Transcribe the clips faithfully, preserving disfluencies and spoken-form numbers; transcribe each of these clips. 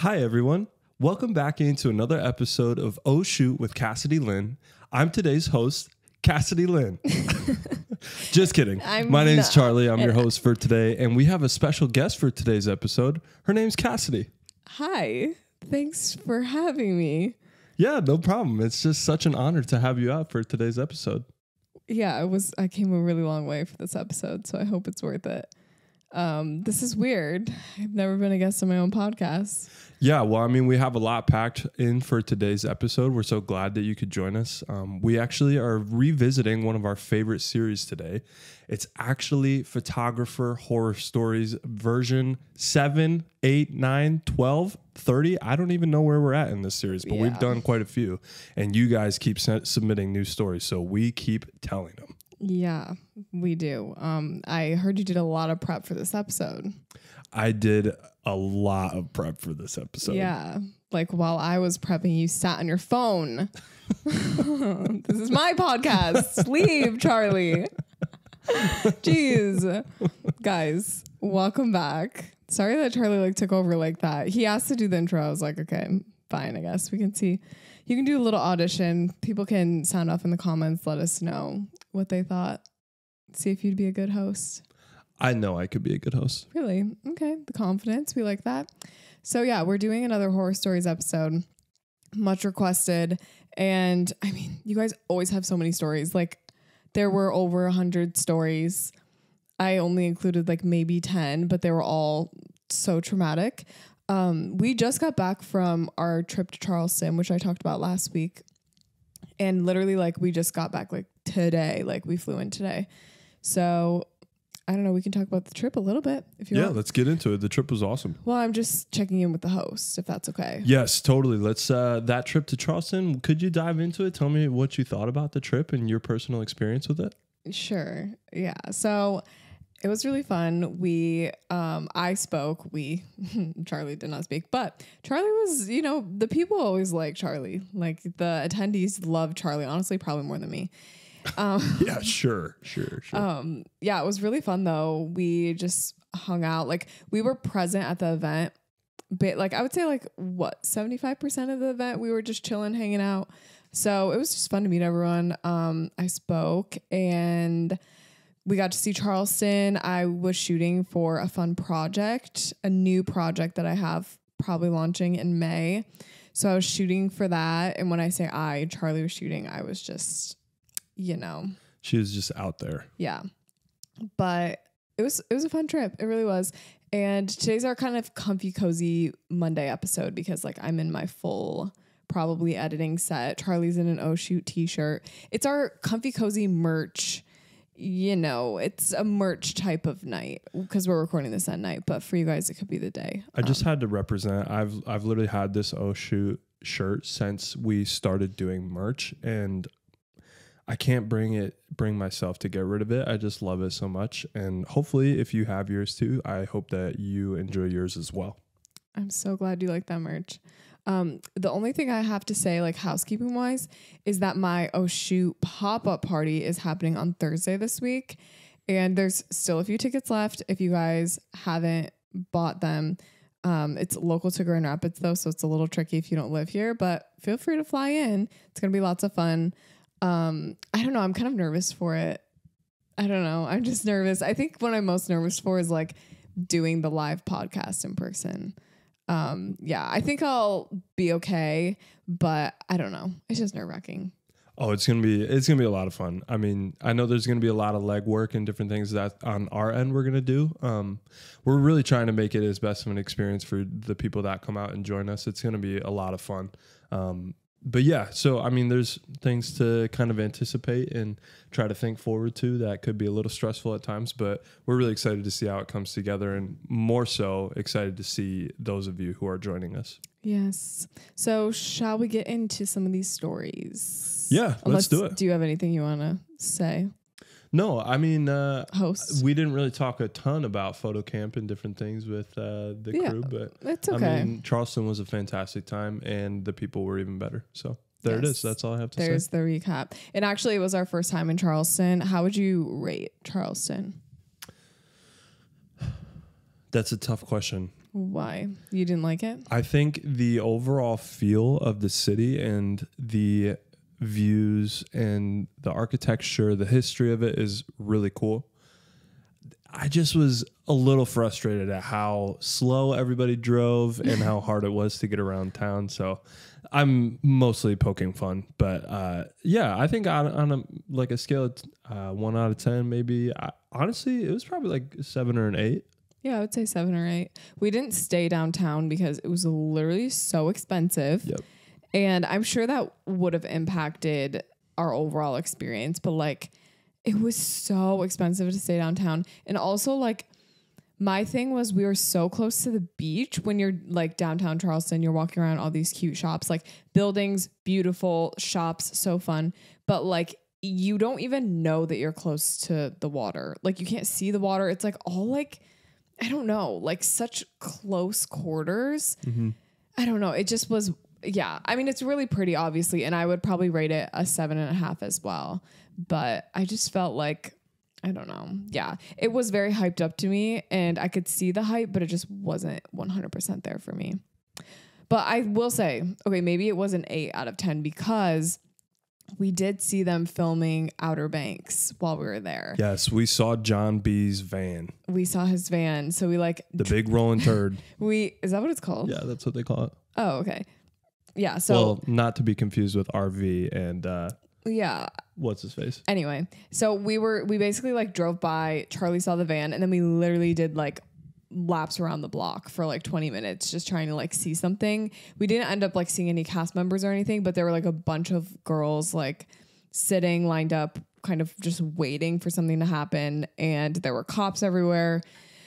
Hi, everyone. Welcome back into another episode of Oh Shoot with Cassidy Lynn. I'm today's host, Cassidy Lynn. Just kidding. I'm My name's not. Charlie. I'm your host for today. And we have a special guest for today's episode. Her name's Cassidy. Hi. Thanks for having me. Yeah, no problem. It's just such an honor to have you out for today's episode. Yeah, I was. I came a really long way for this episode, so I hope it's worth it. Um, this is weird. I've never been a guest on my own podcast. Yeah, well, I mean, we have a lot packed in for today's episode. We're so glad that you could join us. Um, we actually are revisiting one of our favorite series today. It's actually Photographer Horror Stories version seven, eight, nine, twelve, thirty. I don't even know where we're at in this series, but yeah. We've done quite a few. And you guys keep submitting new stories, so we keep telling them. Yeah, we do. Um, I heard you did a lot of prep for this episode. I did a lot of prep for this episode. Yeah. Like while I was prepping, you sat on your phone. This is my podcast. Leave, Charlie. Jeez. Guys, welcome back. Sorry that Charlie like took over like that. He asked to do the intro. I was like, okay, fine, I guess we can see. You can do a little audition. People can sound off in the comments. Let us know what they thought. See if you'd be a good host. I know I could be a good host. Really? Okay. The confidence. We like that. So yeah, we're doing another Horror Stories episode. Much requested. And I mean, you guys always have so many stories. Like there were over a hundred stories. I only included like maybe ten, but they were all so traumatic. Um, we just got back from our trip to Charleston, which I talked about last week. And literally, like, we just got back, like, today. Like, we flew in today. So, I don't know. We can talk about the trip a little bit if you want. Yeah, let's get into it. The trip was awesome. Well, I'm just checking in with the host, if that's okay. Yes, totally. Let's, uh, that trip to Charleston, could you dive into it? Tell me what you thought about the trip and your personal experience with it. Sure. Yeah. So, it was really fun. We, um, I spoke, we, Charlie did not speak, but Charlie was, you know, the people always like Charlie, like the attendees love Charlie, honestly, probably more than me. Um, yeah, sure, sure, sure. Um, yeah, it was really fun though. We just hung out, like we were present at the event, but like, I would say like what, seventy-five percent of the event, we were just chilling, hanging out. So it was just fun to meet everyone. Um, I spoke and we got to see Charleston. I was shooting for a fun project, a new project that I have probably launching in May. So I was shooting for that. And when I say I, Charlie was shooting, I was just, you know. She was just out there. Yeah. But it was, it was a fun trip. It really was. And today's our kind of comfy, cozy Monday episode because like I'm in my full probably editing set. Charlie's in an Oh Shoot t-shirt. It's our comfy, cozy merch. You know, it's a merch type of night because we're recording this at night, but for you guys, it could be the day. I um, just had to represent. I've, I've literally had this Oh Shoot shirt since we started doing merch and I can't bring it, bring myself to get rid of it. I just love it so much. And hopefully if you have yours too, I hope that you enjoy yours as well. I'm so glad you like that merch. Um, the only thing I have to say, like housekeeping wise, is that my Oh Shoot pop-up party is happening on Thursday this week. And there's still a few tickets left. If you guys haven't bought them, um, it's local to Grand Rapids though. So it's a little tricky if you don't live here, but feel free to fly in. It's going to be lots of fun. Um, I don't know. I'm kind of nervous for it. I don't know. I'm just nervous. I think what I'm most nervous for is like doing the live podcast in person. Um, yeah, I think I'll be okay, but I don't know. It's just nerve wracking. Oh, it's going to be, it's going to be a lot of fun. I mean, I know there's going to be a lot of legwork and different things that on our end we're going to do. Um, we're really trying to make it as best of an experience for the people that come out and join us. It's going to be a lot of fun. Um, but yeah, so, I mean, there's things to kind of anticipate and try to think forward to that could be a little stressful at times, but we're really excited to see how it comes together and more so excited to see those of you who are joining us. Yes. So shall we get into some of these stories? Yeah, Unless, let's do it. Do you have anything you want to say? No, I mean, uh, Host. we didn't really talk a ton about photo camp and different things with uh, the yeah, crew, but it's okay. I mean, Charleston was a fantastic time and the people were even better. So there yes. it is. That's all I have to There's say. There's the recap. And actually, it was our first time in Charleston. How would you rate Charleston? That's a tough question. Why? You didn't like it? I think the overall feel of the city and the views and the architecture, the history of it is really cool. I just was a little frustrated at how slow everybody drove and how hard it was to get around town. So I'm mostly poking fun, but uh, yeah, I think on, on a, like a scale of uh, one out of ten, maybe I, honestly, it was probably like seven or an eight. Yeah, I would say seven or eight. We didn't stay downtown because it was literally so expensive. Yep. And I'm sure that would have impacted our overall experience, but like, it was so expensive to stay downtown. And also, like, my thing was we were so close to the beach. When you're like downtown Charleston, you're walking around all these cute shops, like buildings, beautiful shops, so fun. But like, you don't even know that you're close to the water. Like, you can't see the water. It's like all like, I don't know, like such close quarters. Mm-hmm. I don't know. It just was, yeah. I mean, it's really pretty, obviously. And I would probably rate it a seven and a half as well. But I just felt like, I don't know. Yeah, it was very hyped up to me and I could see the hype, but it just wasn't one hundred percent there for me. But I will say, okay, maybe it was an eight out of ten because we did see them filming Outer Banks while we were there. Yes, we saw John B's van. We saw his van. So we like... The big rolling turd. we Is that what it's called? Yeah, that's what they call it. Oh, okay. Yeah, so... Well, not to be confused with R V and... Uh, yeah. What's his face? Anyway, so we were, we basically like drove by, Charlie saw the van, and then we literally did like laps around the block for like twenty minutes, just trying to like see something. We didn't end up like seeing any cast members or anything, but there were like a bunch of girls like sitting lined up, kind of just waiting for something to happen. And there were cops everywhere.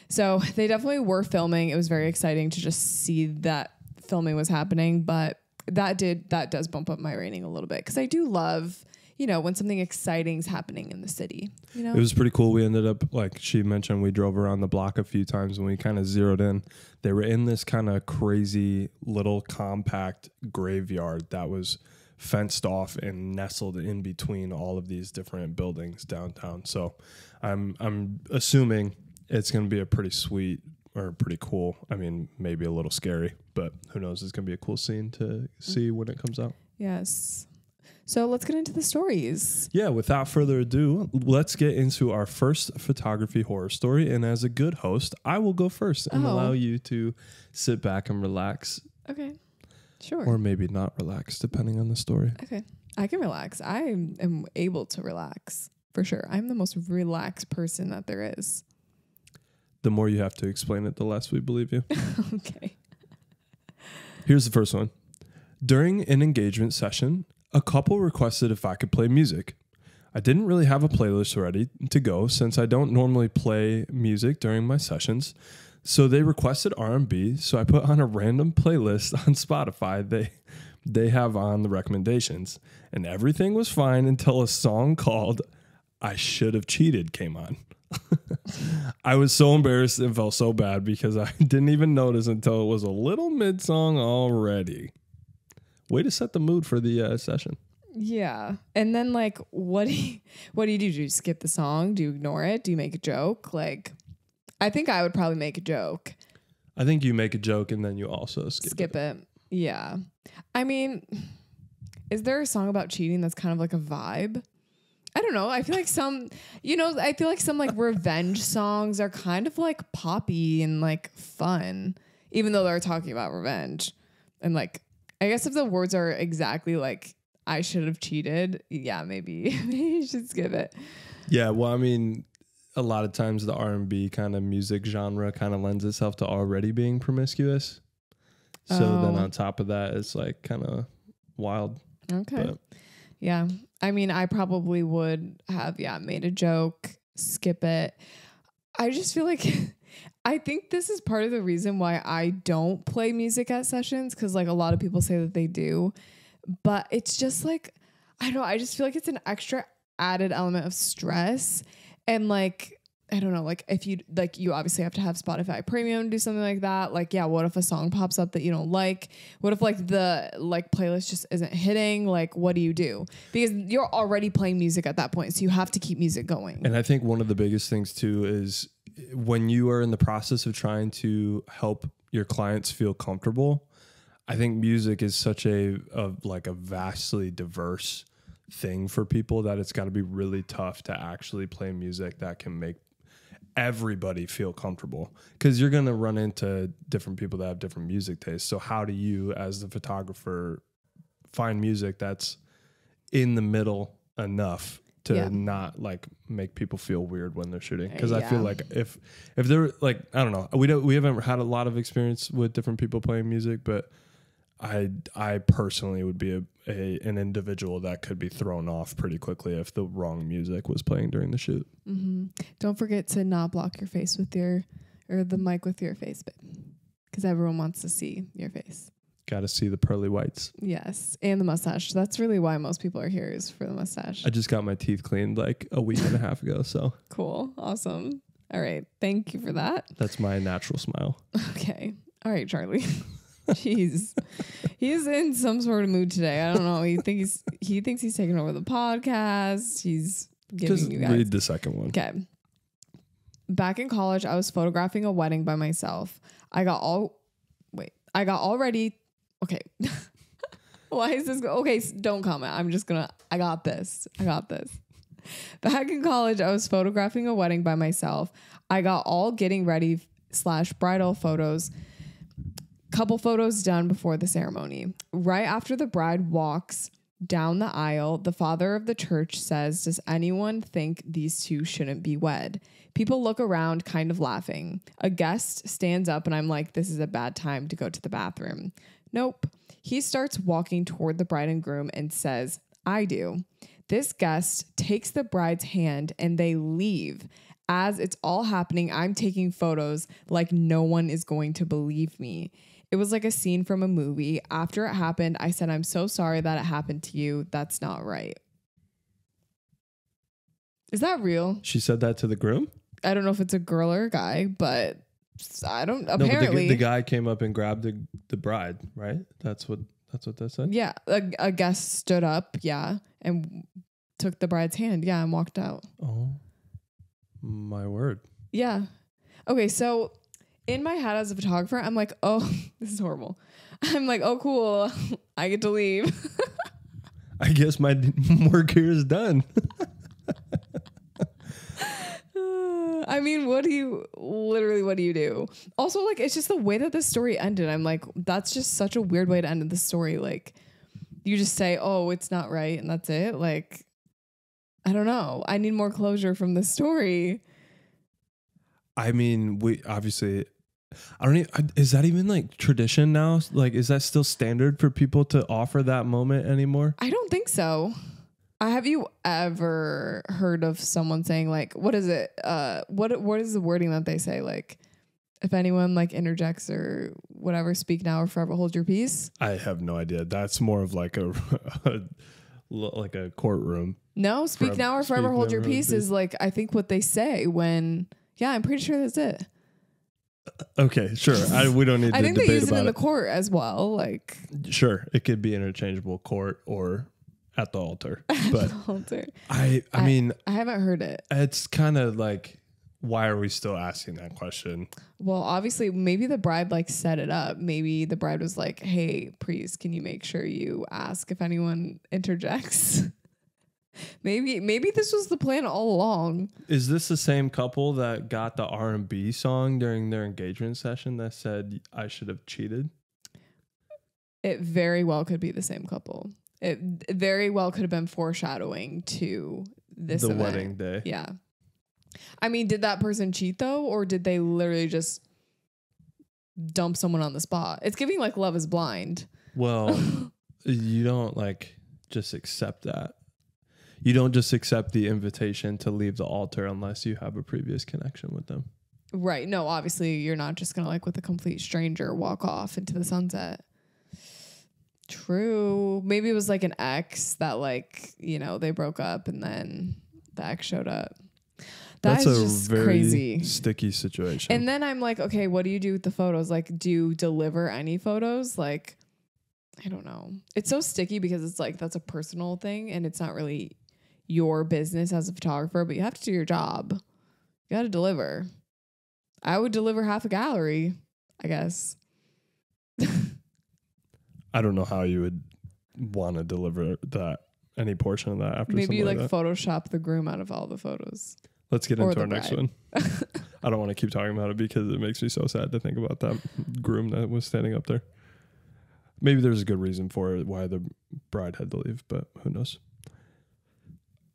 So they definitely were filming. It was very exciting to just see that filming was happening, but that did, that does bump up my rating a little bit. Cause I do love, you know, when something exciting's happening in the city, you know, it was pretty cool. We ended up, like she mentioned, we drove around the block a few times and we kind of zeroed in. They were in this kind of crazy little compact graveyard that was fenced off and nestled in between all of these different buildings downtown. So I'm, I'm assuming it's going to be a pretty sweet or pretty cool. I mean, maybe a little scary, but who knows? It's going to be a cool scene to see when it comes out. Yes. So let's get into the stories. Yeah. Without further ado, let's get into our first photography horror story. And as a good host, I will go first and oh. allow you to sit back and relax. Okay. Sure. Or maybe not relax, depending on the story. Okay. I can relax. I am able to relax for sure. I'm the most relaxed person that there is. The more you have to explain it, the less we believe you. Okay. Here's the first one. During an engagement session, a couple requested if I could play music. I didn't really have a playlist ready to go since I don't normally play music during my sessions. So they requested R and B, so I put on a random playlist on Spotify they they have on the recommendations. And everything was fine until a song called I Should Have Cheated came on. I was so embarrassed and felt so bad because I didn't even notice until it was a little mid-song already. Way to set the mood for the uh, session. Yeah. And then, like, what do you, what do you do? Do you skip the song? Do you ignore it? Do you make a joke? Like, I think I would probably make a joke. I think you make a joke and then you also skip, skip it. Skip it. Yeah. I mean, is there a song about cheating that's kind of like a vibe? I don't know. I feel like some, you know, I feel like some like revenge songs are kind of like poppy and like fun, even though they're talking about revenge. And like, I guess if the words are exactly like, I should have cheated. Yeah, maybe, maybe you should skip it. Yeah. Well, I mean, a lot of times the R and B kind of music genre kind of lends itself to already being promiscuous. So oh. then on top of that, it's like kind of wild. Okay. But yeah. I mean, I probably would have, yeah, made a joke, skip it. I just feel like I think this is part of the reason why I don't play music at sessions, because like a lot of people say that they do, but it's just like, I don't know. I just feel like it's an extra added element of stress. And like, I don't know, like if you like, you obviously have to have Spotify Premium to do something like that. Like, yeah, what if a song pops up that you don't like? What if like the like playlist just isn't hitting? Like, what do you do? Because you're already playing music at that point. So you have to keep music going. And I think one of the biggest things too is when you are in the process of trying to help your clients feel comfortable. I think music is such a, a like a vastly diverse thing for people that it's got to be really tough to actually play music that can make everybody feel comfortable, because you're going to run into different people that have different music tastes. So how do you, as the photographer, find music that's in the middle enough to yeah. not like make people feel weird when they're shooting? Because yeah. I feel like if if they're like, I don't know, we don't we haven't had a lot of experience with different people playing music, but I I personally would be a, a an individual that could be thrown off pretty quickly if the wrong music was playing during the shoot. Mm-hmm. Don't forget to not block your face with your or the mic with your face, because everyone wants to see your face. Got to see the pearly whites. Yes, and the mustache. That's really why most people are here, is for the mustache. I just got my teeth cleaned like a week and a half ago. So cool, awesome. All right, thank you for that. That's my natural smile. Okay. All right, Charlie. Jeez, he's in some sort of mood today. I don't know. He thinks he's, he thinks he's taking over the podcast. He's giving just you guys. Read the second one. Okay. Back in college, I was photographing a wedding by myself. I got all wait. I got all ready. Okay. Why is this? Go okay, don't comment. I'm just gonna. I got this. I got this. Back in college, I was photographing a wedding by myself. I got all getting ready slash bridal photos. Couple photos done before the ceremony. Right after the bride walks down the aisle, the father of the church says, "Does anyone think these two shouldn't be wed?" People look around, kind of laughing. A guest stands up and I'm like, this is a bad time to go to the bathroom. Nope. He starts walking toward the bride and groom and says, "I do." This guest takes the bride's hand and they leave. As it's all happening, I'm taking photos like no one is going to believe me. It was like a scene from a movie. After it happened, I said, "I'm so sorry that it happened to you. That's not right." Is that real? She said that to the groom? I don't know if it's a girl or a guy, but I don't no, apparently the, the guy came up and grabbed the, the bride, right? That's what that's what that said. Yeah, a, a guest stood up, yeah, and took the bride's hand, yeah, and walked out. Oh my word. Yeah. Okay, so in my head as a photographer, I'm like, oh, this is horrible. I'm like, oh, cool. I get to leave. I guess my work here is done. uh, I mean, what do you, literally, what do you do? Also, like, it's just the way that this story ended. I'm like, that's just such a weird way to end the story. Like, you just say, oh, it's not right, and that's it. Like, I don't know. I need more closure from the story. I mean, we obviously... I don't even, is that even like tradition now? Like, is that still standard for people to offer that moment anymore? I don't think so. I, have you ever heard of someone saying like, what is it? Uh, what, what is the wording that they say? Like, if anyone like interjects or whatever, speak now or forever hold your peace. I have no idea. That's more of like a, a like a courtroom. No, speak forever, now or forever hold your peace is like, I think what they say when, yeah, I'm pretty sure that's it. Okay, sure. I, we don't need I to debate about it. I think they use it in it. the court as well. Like, sure, it could be interchangeable, court or at the altar. At but the altar. I, I, I mean... I haven't heard it. It's kind of like, why are we still asking that question? Well, obviously, maybe the bride like set it up. Maybe the bride was like, hey, priest, can you make sure you ask if anyone interjects? Maybe maybe this was the plan all along. Is this the same couple that got the R and B song during their engagement session that said, I should have cheated? It very well could be the same couple. It very well could have been foreshadowing to this the event. Wedding day. Yeah. I mean, did that person cheat, though? Or did they literally just dump someone on the spot? It's giving like Love Is Blind. Well, you don't like just accept that. You don't just accept the invitation to leave the altar unless you have a previous connection with them. Right. No, obviously you're not just going to like with a complete stranger walk off into the sunset. True. Maybe it was like an ex that like, you know, they broke up and then the ex showed up. That That's is a just very crazy. Sticky situation. And then I'm like, okay, what do you do with the photos? Like, do you deliver any photos? Like, I don't know. It's so sticky because it's like, that's a personal thing and it's not really your business as a photographer, but you have to do your job. You got to deliver. I would deliver half a gallery. I guess. I don't know how you would want to deliver that, any portion of that after. Maybe you like, like Photoshop the groom out of all the photos. Let's get into our next one. I don't want to keep talking about it because it makes me so sad to think about that groom that was standing up there. Maybe there's a good reason for it, why the bride had to leave, but who knows?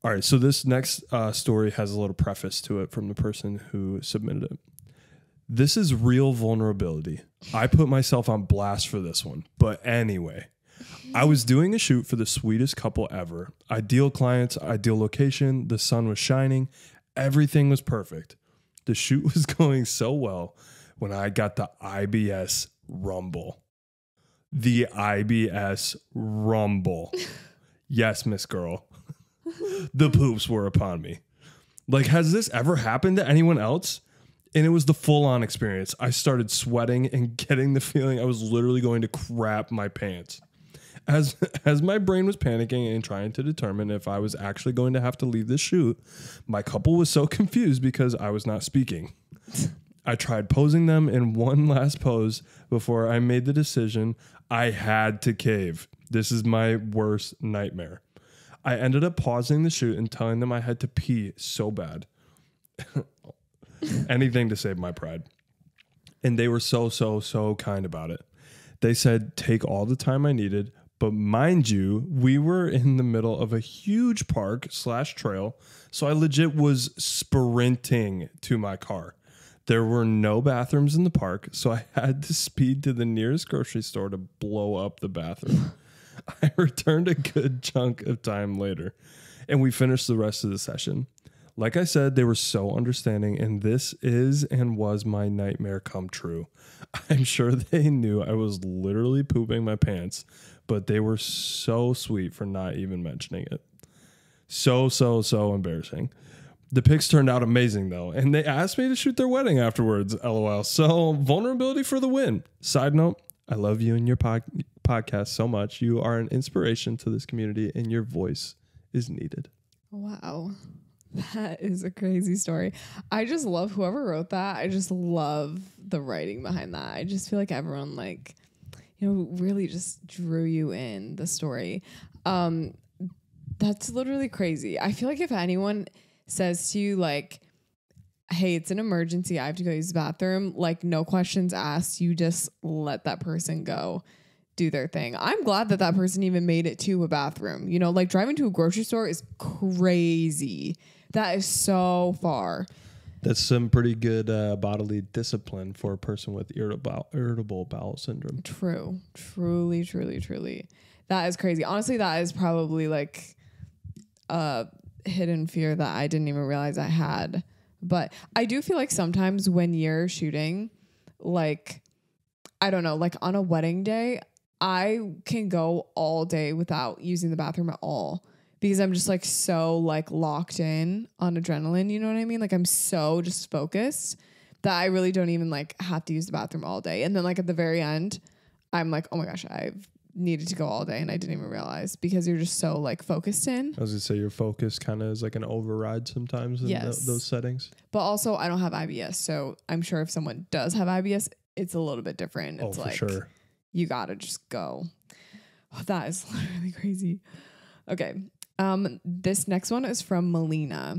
All right, so this next uh, story has a little preface to it from the person who submitted it. This is real vulnerability. I put myself on blast for this one, but anyway. I was doing a shoot for the sweetest couple ever. Ideal clients, ideal location, the sun was shining, everything was perfect. The shoot was going so well when I got the I B S rumble. The I B S rumble. Yes, Miss Girl. The poops were upon me. Like, has this ever happened to anyone else? And it was the full-on experience. I started sweating and getting the feeling I was literally going to crap my pants. As as my brain was panicking and trying to determine if I was actually going to have to leave this shoot, my couple was so confused because I was not speaking. I tried posing them in one last pose before I made the decision I had to cave. This is my worst nightmare. I ended up pausing the shoot and telling them I had to pee so bad. Anything to save my pride. And they were so, so, so kind about it. They said, take all the time I needed. But mind you, we were in the middle of a huge park slash trail. So I legit was sprinting to my car. There were no bathrooms in the park. So I had to speed to the nearest grocery store to blow up the bathroom. I returned a good chunk of time later. And we finished the rest of the session. Like I said, they were so understanding, and this is and was my nightmare come true. I'm sure they knew I was literally pooping my pants, but they were so sweet for not even mentioning it. So, so, so embarrassing. The pics turned out amazing, though, and they asked me to shoot their wedding afterwards, LOL. So, vulnerability for the win. Side note, I love you and your pod podcast so much. You are an inspiration to this community, and your voice is needed. Wow. That is a crazy story. I just love whoever wrote that. I just love the writing behind that. I just feel like everyone, like, you know, really just drew you in the story. Um, that's literally crazy. I feel like if anyone says to you, like, hey, it's an emergency, I have to go use the bathroom, like, no questions asked, you just let that person go do their thing. I'm glad that that person even made it to a bathroom. You know, like, driving to a grocery store is crazy. That is so far. That's some pretty good uh, bodily discipline for a person with irritable, irritable bowel syndrome. True. Truly, truly, truly. That is crazy. Honestly, that is probably like a hidden fear that I didn't even realize I had. But I do feel like sometimes when you're shooting, like, I don't know, like on a wedding day, I can go all day without using the bathroom at all. Because I'm just like so like locked in on adrenaline, you know what I mean? Like I'm so just focused that I really don't even like have to use the bathroom all day. And then like at the very end, I'm like, oh my gosh, I've needed to go all day and I didn't even realize because you're just so like focused in. I was gonna say your focus kind of is like an override sometimes in yes. th those settings. But also I don't have I B S. So I'm sure if someone does have I B S, it's a little bit different. It's oh, for like, sure. You gotta just go. Oh, that is literally crazy. Okay. Um, this next one is from Melina.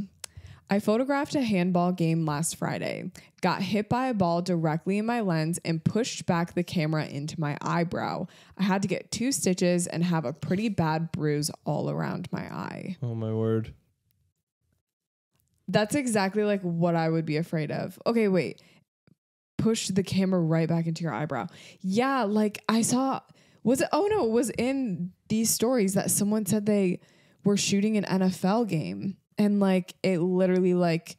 I photographed a handball game last Friday, got hit by a ball directly in my lens and pushed back the camera into my eyebrow. I had to get two stitches and have a pretty bad bruise all around my eye. Oh my word. That's exactly like what I would be afraid of. Okay, wait. Push the camera right back into your eyebrow. Yeah. Like I saw, was it, oh no, it was in these stories that someone said they were shooting an N F L game and like it literally like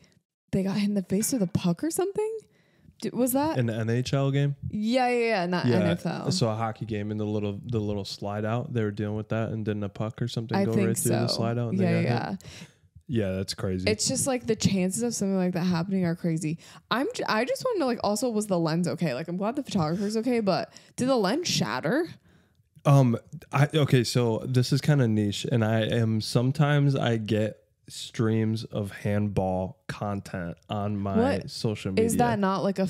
they got hit in the face with a puck or something. Did, was that an N H L game? Yeah, yeah, yeah, not yeah, N F L. So a hockey game and the little the little slide out. They were dealing with that, and didn't a puck or something I go right so. through the slide out? And yeah, they got yeah. Hit? Yeah, that's crazy. It's just like the chances of something like that happening are crazy. I'm j I just want to know, like, also was the lens okay? Like, I'm glad the photographer's okay, but did the lens shatter? Um, I okay. So this is kind of niche, and I am sometimes I get streams of handball content on my what? social media. Is that not like a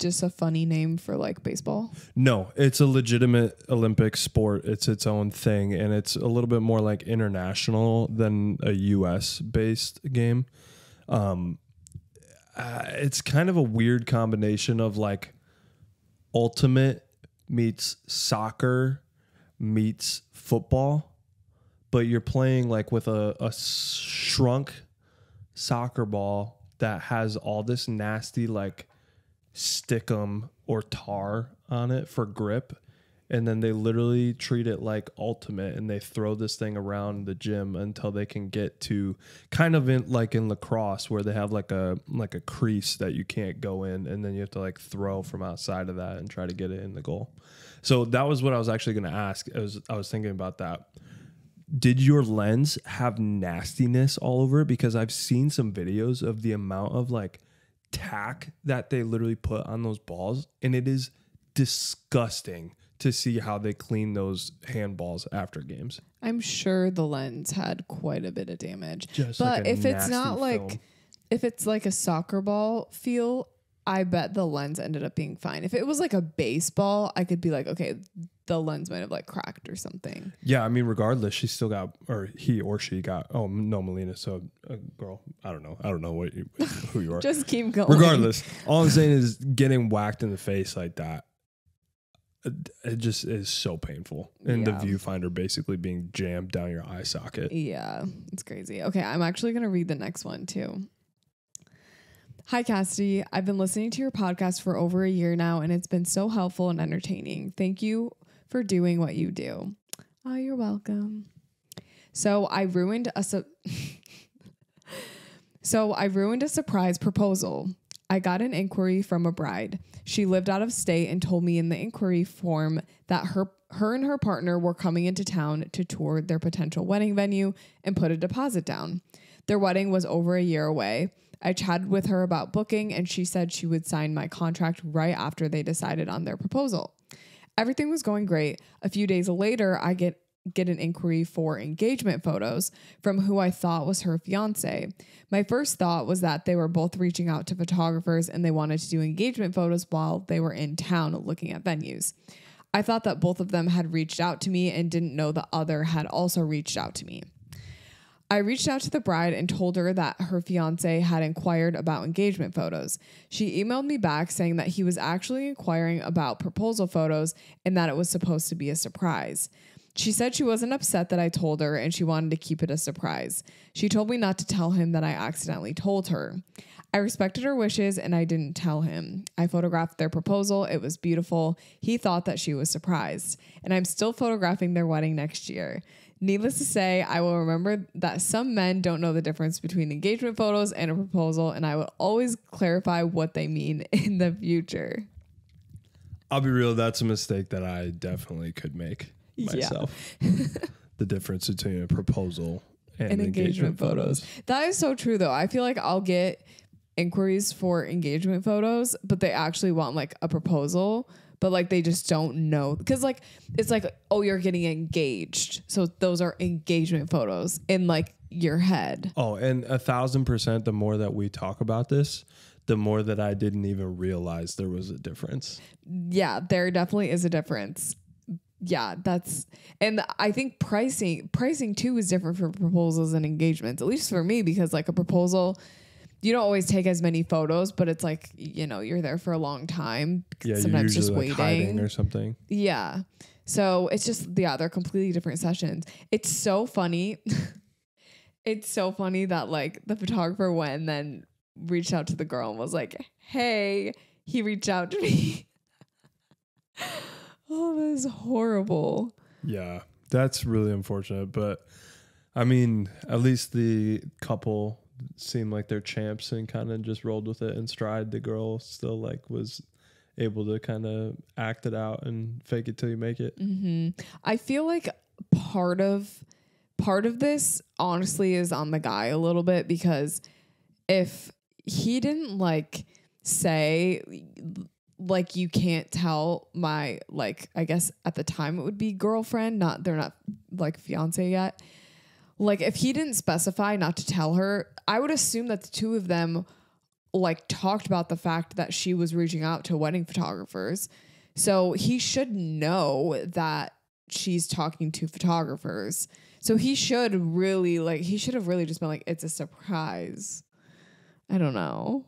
just a funny name for like baseball? No, it's a legitimate Olympic sport. It's its own thing, and it's a little bit more like international than a U S based game. Um, uh, it's kind of a weird combination of like ultimate meets soccer meets football, but you're playing like with a, a shrunk soccer ball that has all this nasty like stickum or tar on it for grip, and then they literally treat it like ultimate, and they throw this thing around the gym until they can get to kind of in, like in lacrosse, where they have like a like a crease that you can't go in, and then you have to like throw from outside of that and try to get it in the goal. So that was what I was actually going to ask. I was I was thinking about that. Did your lens have nastiness all over it? Because I've seen some videos of the amount of like tack that they literally put on those balls, and it is disgusting to see how they clean those handballs after games. I'm sure the lens had quite a bit of damage. Just but like if it's not film. Like if it's like a soccer ball feel, I bet the lens ended up being fine. If it was like a baseball, I could be like, okay, the lens might have like cracked or something. Yeah, I mean, regardless, she still got, or he or she got, oh, no, Melina, so a girl, I don't know. I don't know what you, who you are. Just keep going. Regardless, all I'm saying is getting whacked in the face like that, it just is so painful. And yeah. The viewfinder basically being jammed down your eye socket. Yeah, it's crazy. Okay, I'm actually going to read the next one too. Hi, Cassidy. I've been listening to your podcast for over a year now, and it's been so helpful and entertaining. Thank you for doing what you do. Oh, you're welcome. So I ruined a su so I ruined a surprise proposal. I got an inquiry from a bride. She lived out of state and told me in the inquiry form that her her and her partner were coming into town to tour their potential wedding venue and put a deposit down. Their wedding was over a year away. I chatted with her about booking, and she said she would sign my contract right after they decided on their proposal. Everything was going great. A few days later, I get get an inquiry for engagement photos from who I thought was her fiance. My first thought was that they were both reaching out to photographers and they wanted to do engagement photos while they were in town looking at venues. I thought that both of them had reached out to me and didn't know the other had also reached out to me. I reached out to the bride and told her that her fiance had inquired about engagement photos. She emailed me back saying that he was actually inquiring about proposal photos and that it was supposed to be a surprise. She said she wasn't upset that I told her and she wanted to keep it a surprise. She told me not to tell him that I accidentally told her. I respected her wishes and I didn't tell him. I photographed their proposal. It was beautiful. He thought that she was surprised, and I'm still photographing their wedding next year. Needless to say, I will remember that some men don't know the difference between engagement photos and a proposal, and I will always clarify what they mean in the future. I'll be real. That's a mistake that I definitely could make myself. Yeah. The difference between a proposal and, and engagement, engagement photos. photos. That is so true, though. I feel like I'll get inquiries for engagement photos, but they actually want like a proposal. But like they just don't know, because like it's like, oh, you're getting engaged, so those are engagement photos in like your head. Oh, and a thousand percent. The more that we talk about this, the more that I didn't even realize there was a difference. Yeah, there definitely is a difference. Yeah, that's, and I think pricing pricing too is different for proposals and engagements, at least for me, because like a proposal, you don't always take as many photos, but it's like, you know, you're there for a long time. Yeah, sometimes you're just like waiting hiding or something. Yeah. So it's just, yeah, they're completely different sessions. It's so funny. It's so funny that like the photographer went and then reached out to the girl and was like, hey, he reached out to me. Oh, that is horrible. Yeah, that's really unfortunate. But I mean, at least the couple seemed like they're champs and kind of just rolled with it in stride. The girl still like was able to kind of act it out and fake it till you make it. Mm-hmm. I feel like part of part of this honestly is on the guy a little bit, because if he didn't like say like, you can't tell my, like, I guess at the time it would be girlfriend, not, they're not like fiance yet. Like if he didn't specify not to tell her, I would assume that the two of them like talked about the fact that she was reaching out to wedding photographers. So he should know that she's talking to photographers. So he should really like, he should have really just been like, it's a surprise. I don't know.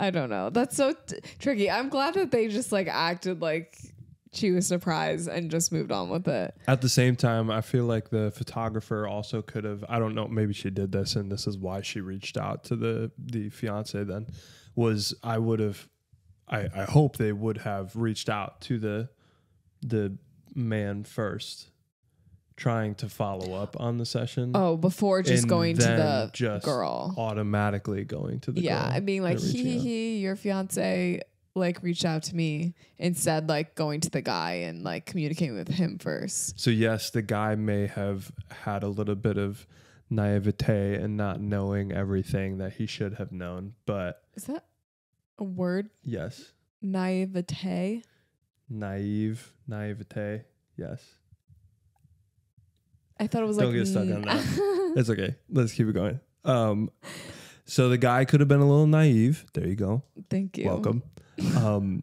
I don't know. That's so t- tricky. I'm glad that they just like acted like she was surprised and just moved on with it. At the same time, I feel like the photographer also could have, I don't know, maybe she did this and this is why she reached out to the, the fiance then, was I would have, I, I hope they would have reached out to the, the man first, trying to follow up on the session. Oh, before just going to the just girl. Automatically going to the yeah, girl. Yeah, I mean, like, he, he, he, your fiance, like, reached out to me instead, like, going to the guy and, like, communicating with him first. So, yes, the guy may have had a little bit of naivete and not knowing everything that he should have known, but... Is that a word? Yes. Naivete? Naive. Naivete. Yes. I thought it was Don't like... Don't get stuck n- on that. It's okay. Let's keep it going. Um, so the guy could have been a little naive. There you go. Thank you. Welcome. Um,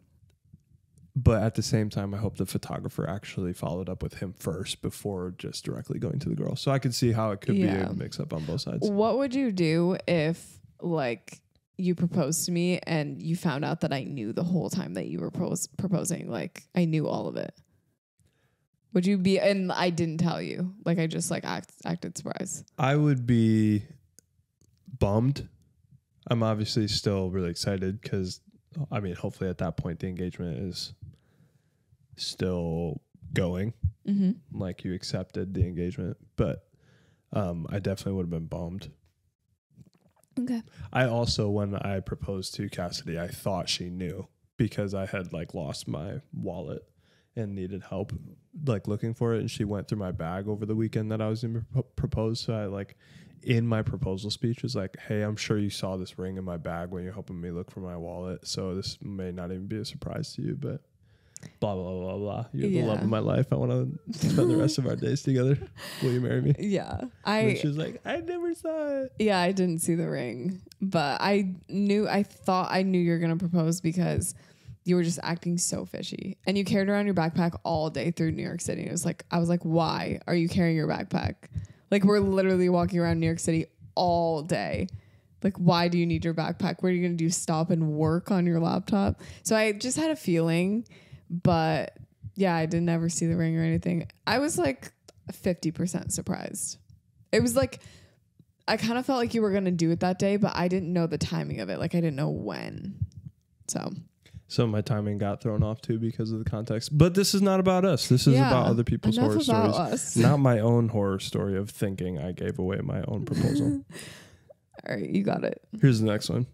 but at the same time, I hope the photographer actually followed up with him first before just directly going to the girl. So I could see how it could yeah. be a mix up on both sides. What would you do if like you proposed to me and you found out that I knew the whole time that you were pros- proposing? Like I knew all of it. Would you be, and I didn't tell you, like I just like act, acted surprised. I would be bummed. I'm obviously still really excited because, I mean, hopefully at that point the engagement is still going. Mm-hmm. Like you accepted the engagement, but um, I definitely would have been bummed. Okay. I also, when I proposed to Cassidy, I thought she knew because I had like lost my wallet and needed help like looking for it, and she went through my bag over the weekend that I was in propose. So I like in my proposal speech was like, hey, I'm sure you saw this ring in my bag when you're helping me look for my wallet, so this may not even be a surprise to you, but blah blah blah blah, you're yeah. the love of my life, I want to spend the rest of our days together, will you marry me? Yeah. I and she was like, I never saw it. Yeah, I didn't see the ring, but I knew I thought I knew you were gonna propose because you were just acting so fishy. And you carried around your backpack all day through New York City. And it was like, I was like, why are you carrying your backpack? Like, we're literally walking around New York City all day. Like, why do you need your backpack? What are you going to do? Stop and work on your laptop? So I just had a feeling, but yeah, I didn't ever see the ring or anything. I was like fifty percent surprised. It was like, I kind of felt like you were going to do it that day, but I didn't know the timing of it. Like, I didn't know when. So... So my timing got thrown off too because of the context. But this is not about us. This is yeah, about other people's horror stories. Us. Not my own horror story of thinking I gave away my own proposal. All right, you got it. Here's the next one.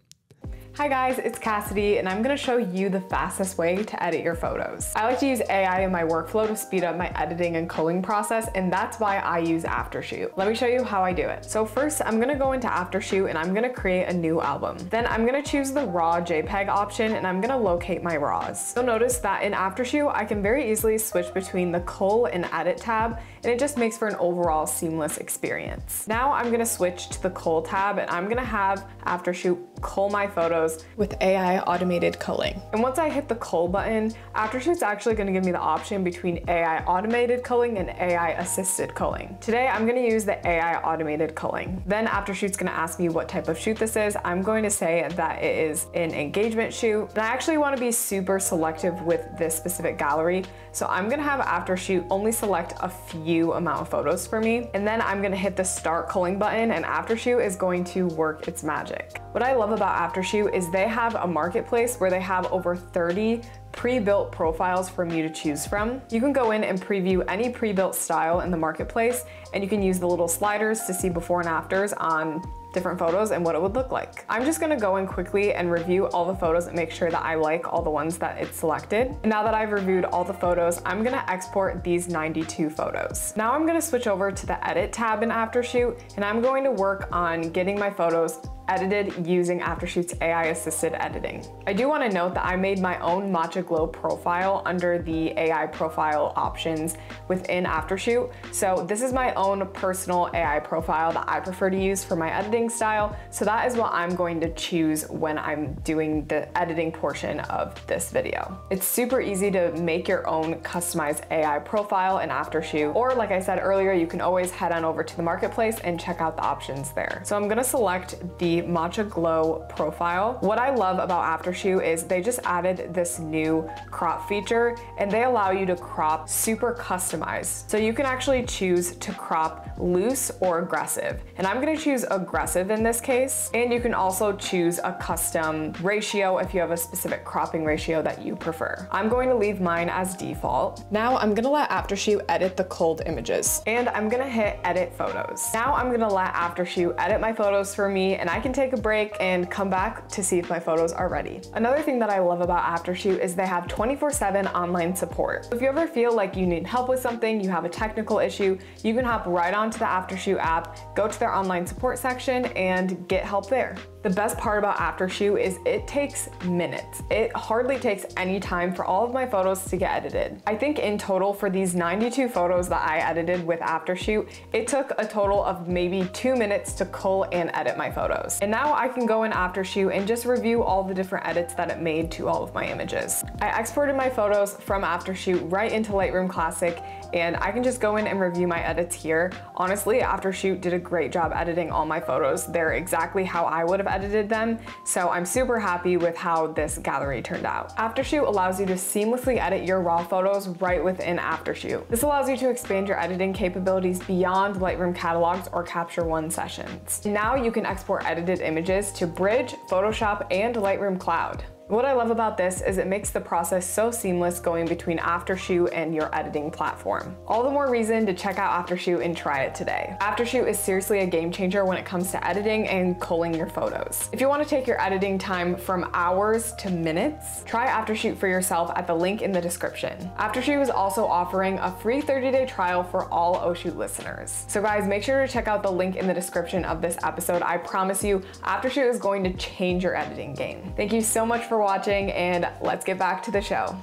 Hi guys, it's Cassidy, and I'm gonna show you the fastest way to edit your photos. I like to use A I in my workflow to speed up my editing and culling process, and that's why I use Aftershoot. Let me show you how I do it. So first, I'm gonna go into Aftershoot, and I'm gonna create a new album. Then I'm gonna choose the RAW JPEG option, and I'm gonna locate my RAWs. You'll notice that in Aftershoot, I can very easily switch between the cull and edit tab, and it just makes for an overall seamless experience. Now I'm gonna switch to the cull tab, and I'm gonna have Aftershoot cull my photos with A I automated culling. And once I hit the cull button, Aftershoot's actually gonna give me the option between A I automated culling and A I assisted culling. Today, I'm gonna use the A I automated culling. Then Aftershoot's gonna ask me what type of shoot this is. I'm going to say that it is an engagement shoot. And I actually wanna be super selective with this specific gallery. So I'm gonna have Aftershoot only select a few amount of photos for me. And then I'm gonna hit the start culling button, and Aftershoot is going to work its magic. What I love about Aftershoot is they have a marketplace where they have over thirty pre-built profiles from you to choose from. You can go in and preview any pre-built style in the marketplace, and you can use the little sliders to see before and afters on different photos and what it would look like. I'm just gonna go in quickly and review all the photos and make sure that I like all the ones that it's selected. And now that I've reviewed all the photos, I'm gonna export these ninety-two photos. Now I'm gonna switch over to the edit tab in Aftershoot, and I'm going to work on getting my photos edited using Aftershoot's A I-assisted editing. I do want to note that I made my own matcha glow profile under the A I profile options within Aftershoot. So this is my own personal A I profile that I prefer to use for my editing style. So that is what I'm going to choose when I'm doing the editing portion of this video. It's super easy to make your own customized A I profile in Aftershoot, or like I said earlier, you can always head on over to the marketplace and check out the options there. So I'm gonna select the matcha glow profile. What I love about Aftershoot is they just added this new crop feature, and they allow you to crop super customized. So you can actually choose to crop loose or aggressive, and I'm gonna choose aggressive in this case. And you can also choose a custom ratio if you have a specific cropping ratio that you prefer. I'm going to leave mine as default. Now I'm gonna let Aftershoot edit the cold images, and I'm gonna hit edit photos. Now I'm gonna let Aftershoot edit my photos for me, and I can take a break and come back to see if my photos are ready. Another thing that I love about Aftershoot is they have twenty-four seven online support. If you ever feel like you need help with something, you have a technical issue, you can hop right onto the Aftershoot app, go to their online support section, and get help there. The best part about Aftershoot is it takes minutes. It hardly takes any time for all of my photos to get edited. I think in total for these ninety-two photos that I edited with Aftershoot, it took a total of maybe two minutes to cull and edit my photos. And now I can go in Aftershoot and just review all the different edits that it made to all of my images. I exported my photos from Aftershoot right into Lightroom Classic, and I can just go in and review my edits here. Honestly, Aftershoot did a great job editing all my photos. They're exactly how I would have edited them, so I'm super happy with how this gallery turned out. Aftershoot allows you to seamlessly edit your raw photos right within Aftershoot. This allows you to expand your editing capabilities beyond Lightroom catalogs or Capture One sessions. Now you can export edited images to Bridge, Photoshop, and Lightroom Cloud. What I love about this is it makes the process so seamless going between Aftershoot and your editing platform. All the more reason to check out Aftershoot and try it today. Aftershoot is seriously a game changer when it comes to editing and culling your photos. If you want to take your editing time from hours to minutes, try Aftershoot for yourself at the link in the description. Aftershoot is also offering a free thirty day trial for all Oh Shoot listeners. So guys, make sure to check out the link in the description of this episode. I promise you, Aftershoot is going to change your editing game. Thank you so much for for watching, and let's get back to the show.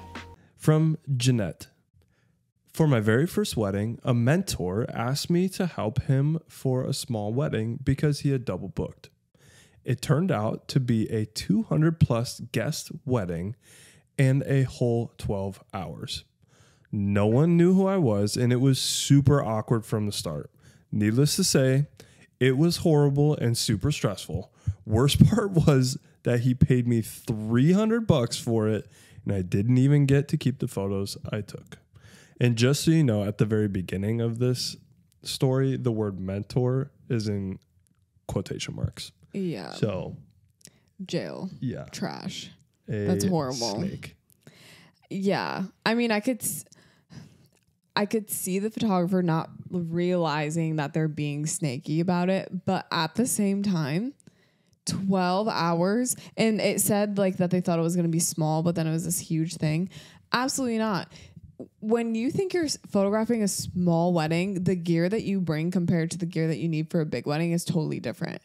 From Jeanette. For my very first wedding, a mentor asked me to help him for a small wedding because he had double booked. It turned out to be a two hundred plus guest wedding and a whole twelve hours. No one knew who I was, and it was super awkward from the start. Needless to say, it was horrible and super stressful. Worst part was that he paid me three hundred bucks for it, and I didn't even get to keep the photos I took. And just so you know, at the very beginning of this story, the word mentor is in quotation marks. Yeah. So. Jail. Yeah. Trash. A That's horrible. Snake. Yeah. I mean, I could, I could see the photographer not realizing that they're being snaky about it, but at the same time, twelve hours, and it said like that they thought it was going to be small, but then it was this huge thing. Absolutely not. When you think you're photographing a small wedding, the gear that you bring compared to the gear that you need for a big wedding is totally different.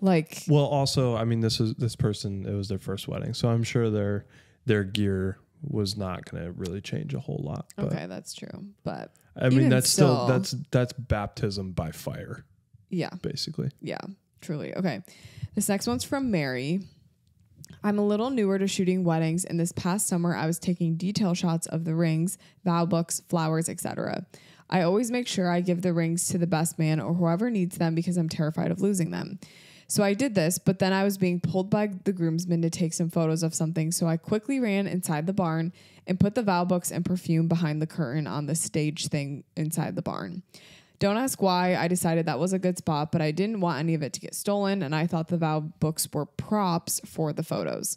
Like, well, also, I mean, this is this person, it was their first wedding, so I'm sure their their gear was not going to really change a whole lot. But okay, that's true. But I mean, that's still, still that's that's baptism by fire. Yeah, basically. Yeah. Truly. Okay. This next one's from Mary. I'm a little newer to shooting weddings, and this past summer I was taking detail shots of the rings, vow books, flowers, et cetera. I always make sure I give the rings to the best man or whoever needs them because I'm terrified of losing them. So I did this, but then I was being pulled by the groomsmen to take some photos of something, so I quickly ran inside the barn and put the vow books and perfume behind the curtain on the stage thing inside the barn. Don't ask why I decided that was a good spot, but I didn't want any of it to get stolen, and I thought the vow books were props for the photos.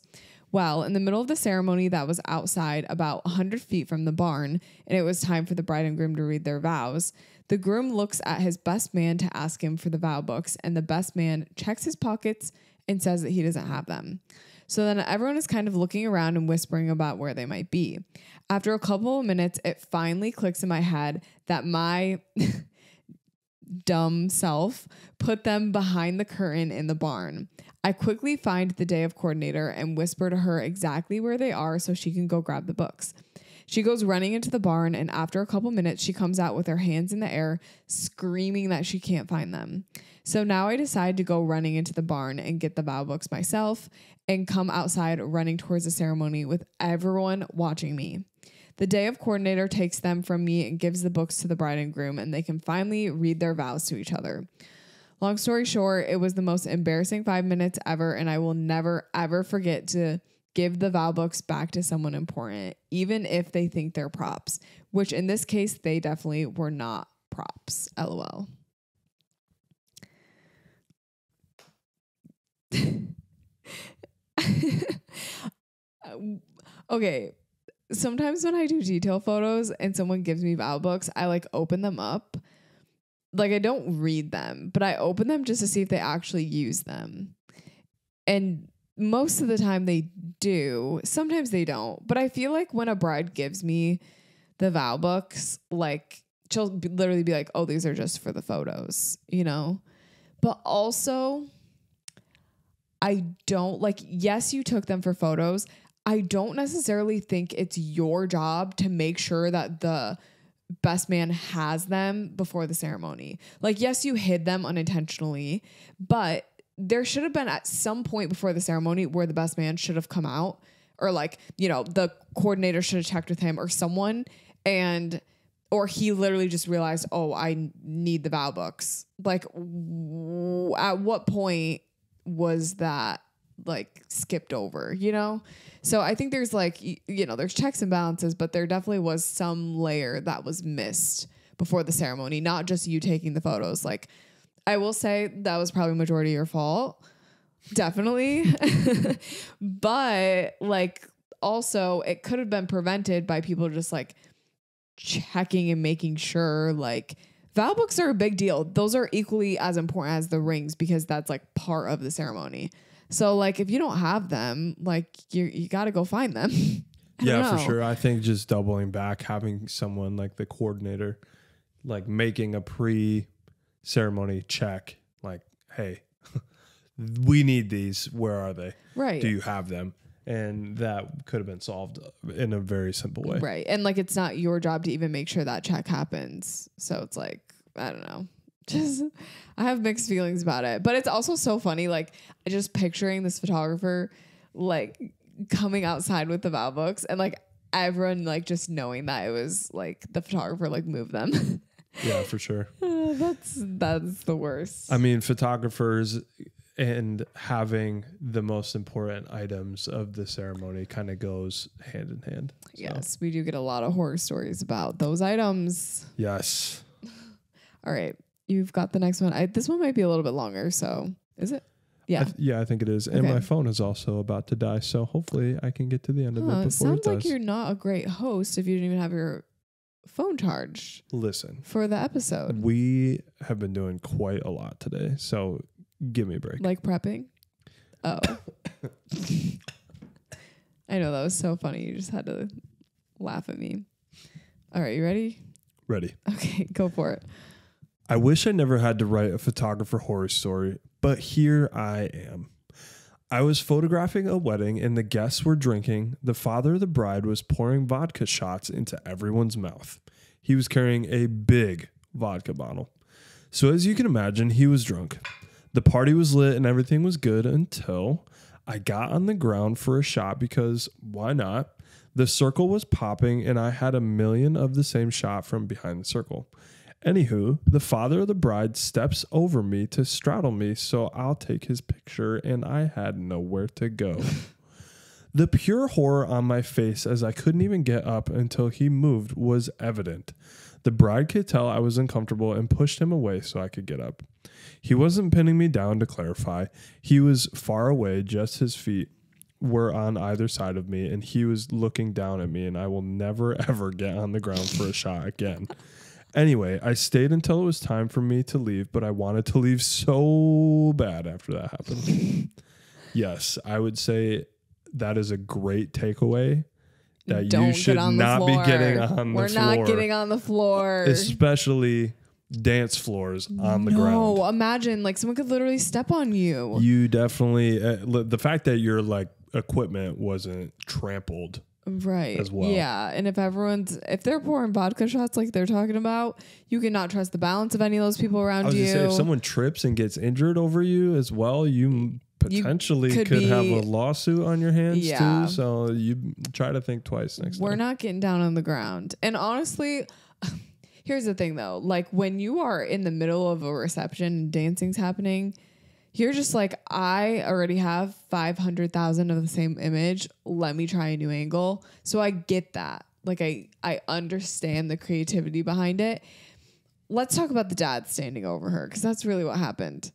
Well, in the middle of the ceremony that was outside about one hundred feet from the barn, and it was time for the bride and groom to read their vows, the groom looks at his best man to ask him for the vow books, and the best man checks his pockets and says that he doesn't have them. So then everyone is kind of looking around and whispering about where they might be. After a couple of minutes, it finally clicks in my head that my... dumb self, put them behind the curtain in the barn. I quickly find the day of coordinator and whisper to her exactly where they are so she can go grab the books. She goes running into the barn, and after a couple minutes, she comes out with her hands in the air, screaming that she can't find them. So now I decide to go running into the barn and get the vow books myself and come outside running towards the ceremony with everyone watching me. The day of coordinator takes them from me and gives the books to the bride and groom, and they can finally read their vows to each other. Long story short, it was the most embarrassing five minutes ever, and I will never, ever forget to give the vow books back to someone important, even if they think they're props, which in this case, they definitely were not props. LOL. Okay. Sometimes when I do detail photos and someone gives me vow books, I like open them up. Like I don't read them, but I open them just to see if they actually use them. And most of the time they do. Sometimes they don't. But I feel like when a bride gives me the vow books, like she'll be, literally be like, oh, these are just for the photos, you know? But also I don't like, yes, you took them for photos. I don't necessarily think it's your job to make sure that the best man has them before the ceremony. Like, yes, you hid them unintentionally, but there should have been at some point before the ceremony where the best man should have come out, or like, you know, the coordinator should have checked with him or someone. And, or he literally just realized, oh, I need the vow books. Like w- at what point was that like skipped over, you know? So I think there's like, you know, there's checks and balances, but there definitely was some layer that was missed before the ceremony, not just you taking the photos. Like, I will say that was probably majority your fault. Definitely. But like, also it could have been prevented by people just like checking and making sure. Like, vow books are a big deal. Those are equally as important as the rings, because that's like part of the ceremony. So like, if you don't have them, like you you got to go find them. Yeah, for sure. I think just doubling back, having someone like the coordinator, like making a pre ceremony check, like, hey, we need these. Where are they? Right. Do you have them? And that could have been solved in a very simple way. Right. And like, it's not your job to even make sure that check happens. So it's like, I don't know. Just, I have mixed feelings about it, but it's also so funny. Like, just picturing this photographer, like coming outside with the vow books and like everyone, like just knowing that it was like the photographer, like moved them. Yeah, for sure. Uh, that's, that's the worst. I mean, photographers and having the most important items of the ceremony kind of goes hand in hand. So. Yes. We do get a lot of horror stories about those items. Yes. All right. You've got the next one. I, this one might be a little bit longer. So is it? Yeah. I th- yeah, I think it is. Okay. And my phone is also about to die. So hopefully I can get to the end huh, of it before it does. Sounds like you're not a great host if you didn't even have your phone charge. Listen. For the episode. We have been doing quite a lot today. So give me a break. Like prepping? Oh. I know. That was so funny. You just had to laugh at me. All right. You ready? Ready. Okay. Go for it. I wish I never had to write a photographer horror story, but here I am. I was photographing a wedding and the guests were drinking. The father of the bride was pouring vodka shots into everyone's mouth. He was carrying a big vodka bottle. So as you can imagine, he was drunk. The party was lit and everything was good until I got on the ground for a shot because why not? The circle was popping and I had a million of the same shot from behind the circle. Anywho, the father of the bride steps over me to straddle me, so I'll take his picture, and I had nowhere to go. The pure horror on my face as I couldn't even get up until he moved was evident. The bride could tell I was uncomfortable and pushed him away so I could get up. He wasn't pinning me down, to clarify. He was far away, just his feet were on either side of me, and he was looking down at me, and I will never, ever get on the ground for a shot again. Anyway, I stayed until it was time for me to leave, but I wanted to leave so bad after that happened. Yes, I would say that is a great takeaway, that Don't you should not be getting on We're the floor. We're not getting on the floor. Especially dance floors on the no, ground. No, imagine like someone could literally step on you. You definitely, uh, the fact that your like equipment wasn't trampled. Right. As well. Yeah. And if everyone's, if they're pouring vodka shots like they're talking about, you cannot trust the balance of any of those people around I was you. Gonna say, if someone trips and gets injured over you as well, you potentially you could, could be, have a lawsuit on your hands yeah. too. So you try to think twice next time. We're not getting down on the ground. And honestly, here's the thing though, like when you are in the middle of a reception and dancing's happening, you're just like, I already have five hundred thousand of the same image. Let me try a new angle. So I get that. Like I, I understand the creativity behind it. Let's talk about the dad standing over her. Cause that's really what happened.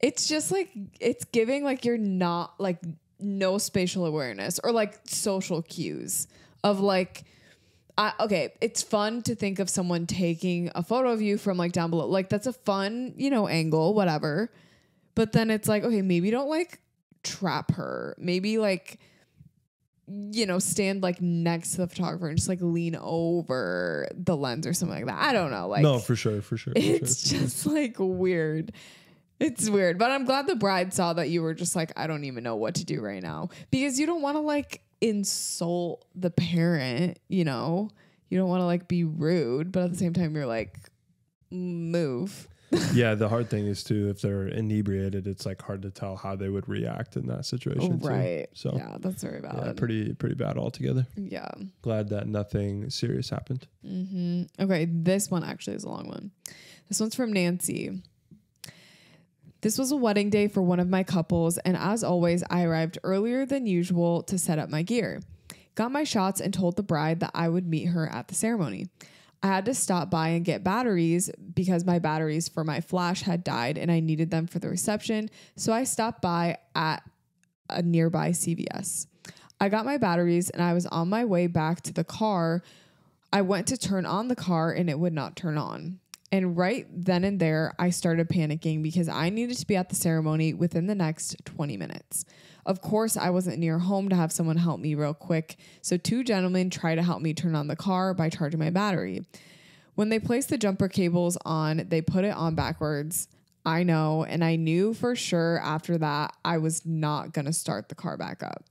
It's just like, it's giving like, you're not like no spatial awareness or like social cues of like, I, okay, it's fun to think of someone taking a photo of you from like down below. Like that's a fun, you know, angle, whatever. But then it's like, okay, maybe don't like trap her. Maybe like, you know, stand like next to the photographer and just like lean over the lens or something like that. I don't know. Like, no, for sure. For sure. For it's sure. just like weird. It's weird. But I'm glad the bride saw that you were just like, I don't even know what to do right now, because you don't want to like insult the parent, you know, you don't want to like be rude, but at the same time you're like, move. Yeah, the hard thing is too, if they're inebriated, it's like hard to tell how they would react in that situation. Oh, right. Too. So yeah, that's very bad. Yeah, pretty, pretty bad altogether. Yeah. Glad that nothing serious happened. Mm-hmm. Okay, this one actually is a long one. This one's from Nancy. This was a wedding day for one of my couples, and as always, I arrived earlier than usual to set up my gear. Got my shots and told the bride that I would meet her at the ceremony. I had to stop by and get batteries because my batteries for my flash had died and I needed them for the reception. So I stopped by at a nearby C V S. I got my batteries and I was on my way back to the car. I went to turn on the car and it would not turn on. And right then and there, I started panicking because I needed to be at the ceremony within the next twenty minutes. Of course, I wasn't near home to have someone help me real quick, so two gentlemen tried to help me turn on the car by charging my battery. When they placed the jumper cables on, they put it on backwards. I know, and I knew for sure after that I was not going to start the car back up.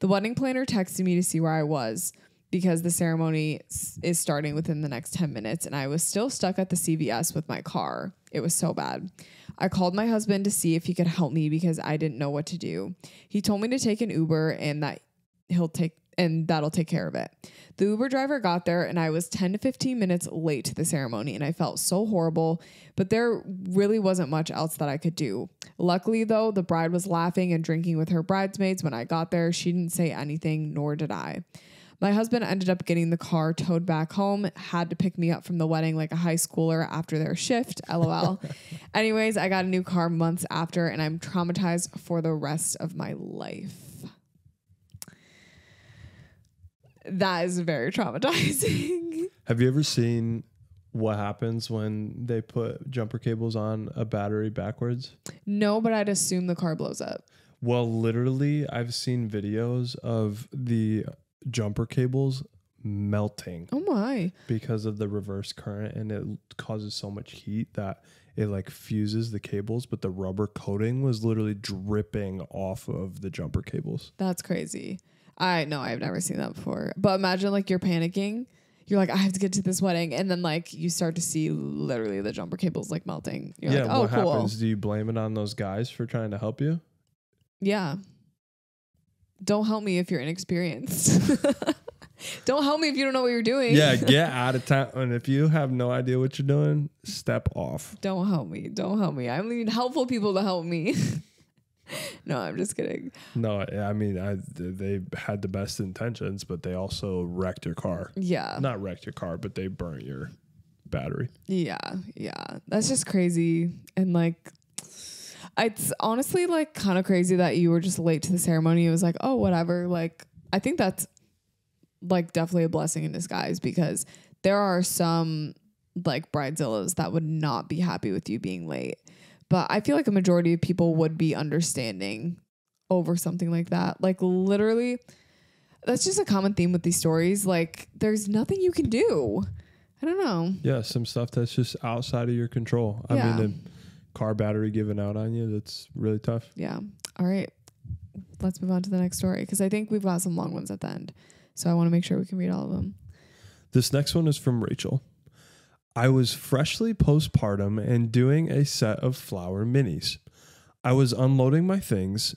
The wedding planner texted me to see where I was, because the ceremony is starting within the next ten minutes and I was still stuck at the C V S with my car. It was so bad. I called my husband to see if he could help me because I didn't know what to do. He told me to take an Uber and that he'll take and that'll take care of it. The Uber driver got there and I was ten to fifteen minutes late to the ceremony and I felt so horrible, but there really wasn't much else that I could do. Luckily though, the bride was laughing and drinking with her bridesmaids when I got there. She didn't say anything, nor did I. My husband ended up getting the car towed back home, had to pick me up from the wedding like a high schooler after their shift, LOL. Anyways, I got a new car months after, and I'm traumatized for the rest of my life. That is very traumatizing. Have you ever seen what happens when they put jumper cables on a battery backwards? No, but I'd assume the car blows up. Well, literally, I've seen videos of the jumper cables melting. Oh my. Because of the reverse current, and it causes so much heat that it like fuses the cables, but the rubber coating was literally dripping off of the jumper cables. That's crazy. I know, I've never seen that before. But imagine like you're panicking. You're like, I have to get to this wedding. And then like you start to see literally the jumper cables like melting. You're yeah, like, oh, what cool. happens? Do you blame it on those guys for trying to help you? Yeah. Don't help me if you're inexperienced. Don't help me if you don't know what you're doing. Yeah, get out of town. And if you have no idea what you're doing, step off. Don't help me. Don't help me. I need helpful people to help me. No, I'm just kidding. No, I mean, I, they had the best intentions, but they also wrecked your car. Yeah. Not wrecked your car, but they burnt your battery. Yeah, yeah. That's just crazy. And like... It's honestly like kind of crazy that you were just late to the ceremony. It was like, oh, whatever. Like, I think that's like definitely a blessing in disguise, because there are some like bridezillas that would not be happy with you being late. But I feel like a majority of people would be understanding over something like that. Like literally, that's just a common theme with these stories. Like there's nothing you can do. I I don't know. Yeah, some stuff that's just outside of your control. Yeah. I mean, a car battery giving out on you, that's really tough. Yeah. All right. Let's move on to the next story because I think we've got some long ones at the end. So I want to make sure we can read all of them. This next one is from Rachel. I was freshly postpartum and doing a set of flower minis. I was unloading my things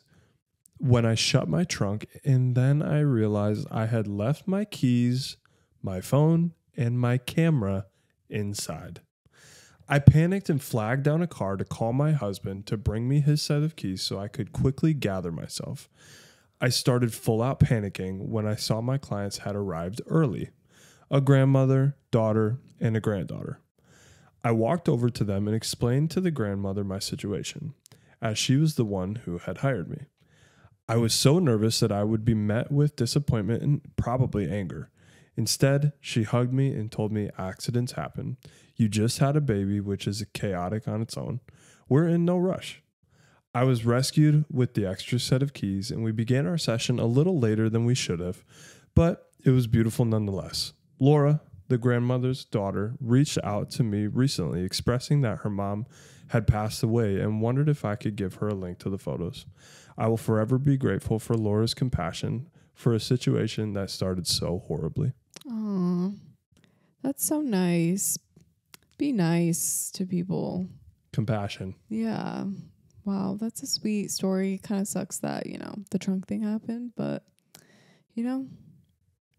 when I shut my trunk, and then I realized I had left my keys, my phone, and my camera inside. I panicked and flagged down a car to call my husband to bring me his set of keys so I could quickly gather myself. I started full-out panicking when I saw my clients had arrived early, a grandmother, daughter, and a granddaughter. I walked over to them and explained to the grandmother my situation, as she was the one who had hired me. I was so nervous that I would be met with disappointment and probably anger. Instead, she hugged me and told me accidents happen. You just had a baby, which is chaotic on its own. We're in no rush. I was rescued with the extra set of keys, and we began our session a little later than we should have, but it was beautiful nonetheless. Laura, the grandmother's daughter, reached out to me recently expressing that her mom had passed away and wondered if I could give her a link to the photos. I will forever be grateful for Laura's compassion for a situation that started so horribly. Aw, that's so nice. Be nice to people. Compassion. Yeah. Wow, that's a sweet story. Kind of sucks that, you know, the trunk thing happened, but, you know,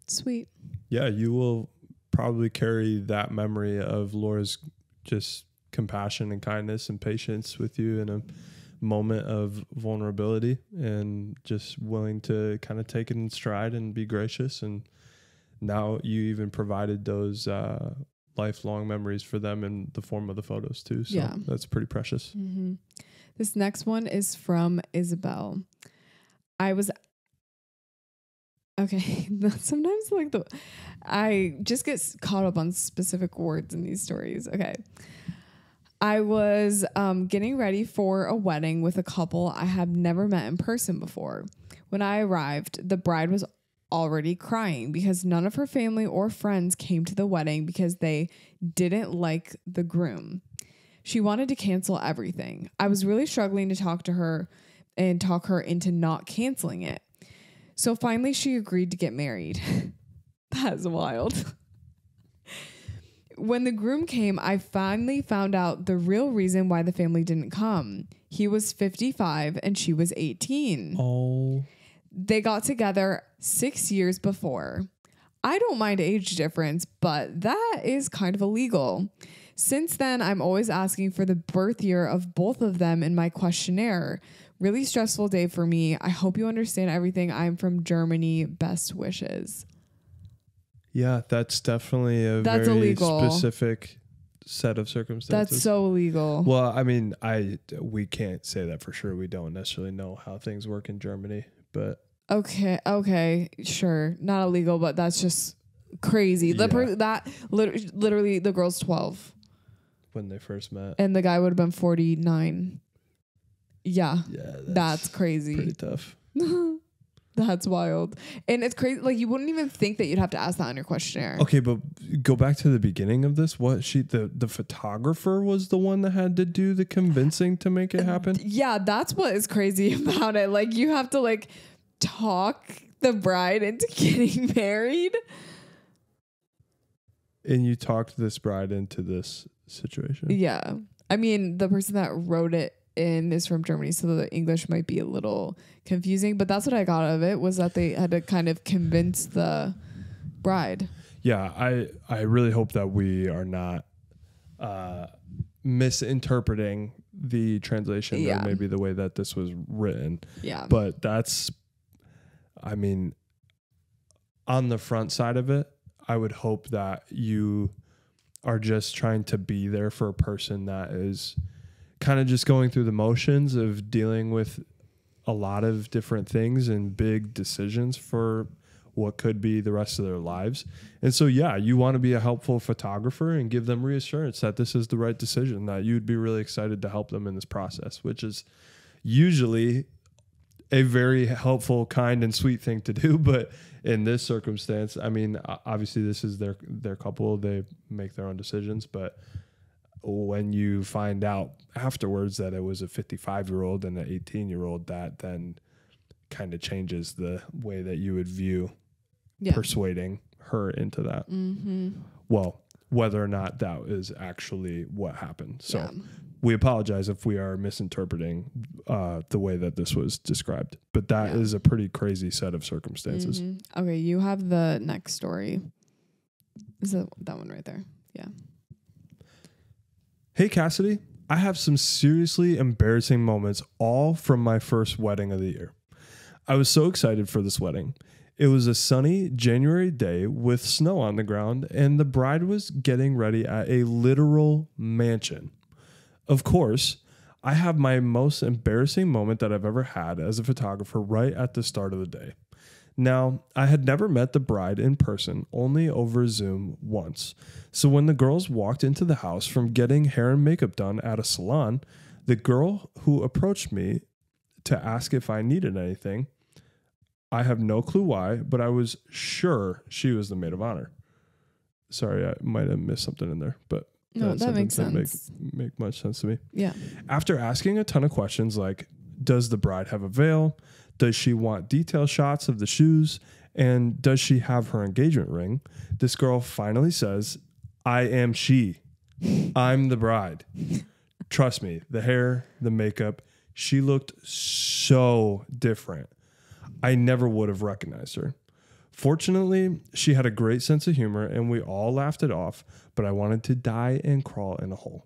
sweet. Yeah, you will probably carry that memory of Laura's just compassion and kindness and patience with you in a moment of vulnerability and just willing to kind of take it in stride and be gracious. And now you even provided those uh, lifelong memories for them in the form of the photos too. So yeah, that's pretty precious. Mm-hmm. This next one is from Isabel. I was Okay, sometimes like the, I just get caught up on specific words in these stories. Okay. I was um, getting ready for a wedding with a couple I have never met in person before. When I arrived, the bride was already crying because none of her family or friends came to the wedding because they didn't like the groom. She wanted to cancel everything. I was really struggling to talk to her and talk her into not canceling it. So finally, she agreed to get married. That's wild. When the groom came, I finally found out the real reason why the family didn't come. He was fifty-five and she was eighteen. Oh. They got together six years before. I don't mind age difference, but that is kind of illegal. Since then, I'm always asking for the birth year of both of them in my questionnaire. Really stressful day for me. I hope you understand everything. I'm from Germany. Best wishes. Yeah, that's definitely a that's very illegal. Specific set of circumstances. That's so illegal. Well, I mean, I we can't say that for sure. We don't necessarily know how things work in Germany, but okay, okay, sure, not illegal, but that's just crazy. Yeah. The per- that lit- literally, the girl's twelve when they first met, and the guy would have been forty-nine. Yeah, yeah, that's, that's crazy. Pretty tough. That's wild. And it's crazy. Like, you wouldn't even think that you'd have to ask that on your questionnaire. Okay, but go back to the beginning of this. What she, the, the photographer was the one that had to do the convincing to make it happen? Yeah, that's what is crazy about it. Like, you have to, like, talk the bride into getting married. And you talked this bride into this situation? Yeah. I mean, the person that wrote it in is from Germany, so the English might be a little confusing, but that's what I got out of it, was that they had to kind of convince the bride. Yeah, I I really hope that we are not uh, misinterpreting the translation, yeah, or maybe the way that this was written. Yeah. But that's, I mean, on the front side of it, I would hope that you are just trying to be there for a person that is kind of just going through the motions of dealing with a lot of different things and big decisions for what could be the rest of their lives. And so, yeah, you want to be a helpful photographer and give them reassurance that this is the right decision, that you'd be really excited to help them in this process, which is usually a very helpful, kind, and sweet thing to do. But in this circumstance, I mean, obviously this is their their couple. They make their own decisions. But when you find out afterwards that it was a fifty-five-year-old and an eighteen-year-old, that then kind of changes the way that you would view yeah. persuading her into that. Mm-hmm. Well, whether or not that is actually what happened. So yeah. we apologize if we are misinterpreting uh, the way that this was described. But that yeah. is a pretty crazy set of circumstances. Mm-hmm. Okay, you have the next story. Is that that one right there? Yeah. Hey, Cassidy. I have some seriously embarrassing moments, all from my first wedding of the year. I was so excited for this wedding. It was a sunny January day with snow on the ground, and the bride was getting ready at a literal mansion. Of course, I have my most embarrassing moment that I've ever had as a photographer right at the start of the day. Now, I had never met the bride in person, only over Zoom once. So when the girls walked into the house from getting hair and makeup done at a salon, the girl who approached me to ask if I needed anything, I have no clue why, but I was sure she was the maid of honor. Sorry, I might have missed something in there, but no, that, that makes sense. Make, make much sense to me. Yeah. After asking a ton of questions like, does the bride have a veil? Does she want detail shots of the shoes? And does she have her engagement ring? This girl finally says, I am she. I'm the bride. Trust me, the hair, the makeup, she looked so different. I never would have recognized her. Fortunately, she had a great sense of humor and we all laughed it off, but I wanted to die and crawl in a hole.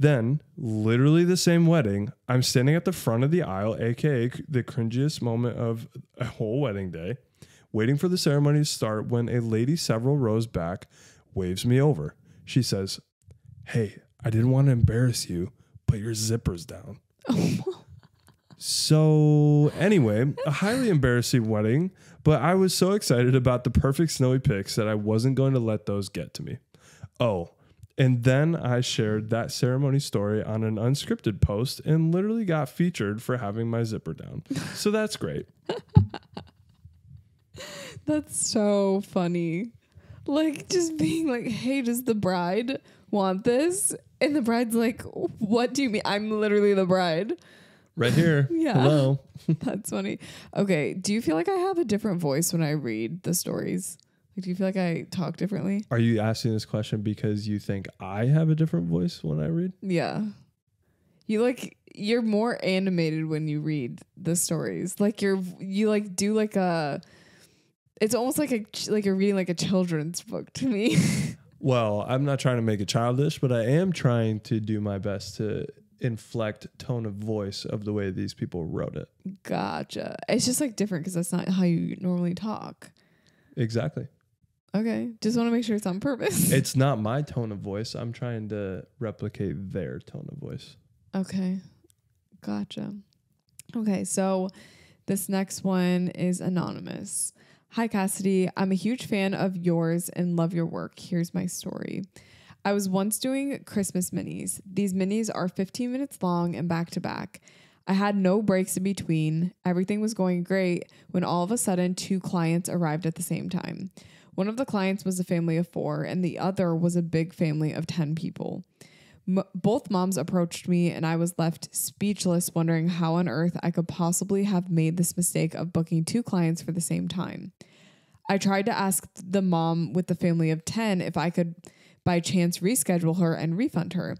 Then, literally the same wedding, I'm standing at the front of the aisle, aka the cringiest moment of a whole wedding day, waiting for the ceremony to start when a lady several rows back waves me over. She says, hey, I didn't want to embarrass you, but your zipper's down. Oh. So anyway, a highly embarrassing wedding, but I was so excited about the perfect snowy pics that I wasn't going to let those get to me. Oh, and then I shared that ceremony story on an unscripted post and literally got featured for having my zipper down. So that's great. That's so funny. Like just being like, hey, does the bride want this? And the bride's like, what do you mean? I'm literally the bride. Right here. Yeah. Hello. That's funny. Okay. Do you feel like I have a different voice when I read the stories? Like, do you feel like I talk differently? Are you asking this question because you think I have a different voice when I read? Yeah. You like, you're more animated when you read the stories. Like you're, you like do like a, it's almost like a, like you're reading like a children's book to me. Well, I'm not trying to make it childish, but I am trying to do my best to inflect tone of voice of the way these people wrote it. Gotcha. It's just like different because that's not how you normally talk. Exactly. Okay. Just want to make sure it's on purpose. It's not my tone of voice. I'm trying to replicate their tone of voice. Okay. Gotcha. Okay. So this next one is anonymous. Hi, Cassidy. I'm a huge fan of yours and love your work. Here's my story. I was once doing Christmas minis. These minis are fifteen minutes long and back to back. I had no breaks in between. Everything was going great when all of a sudden two clients arrived at the same time. One of the clients was a family of four and the other was a big family of ten people. M- both moms approached me and I was left speechless, wondering how on earth I could possibly have made this mistake of booking two clients for the same time. I tried to ask the mom with the family of ten if I could by chance reschedule her and refund her.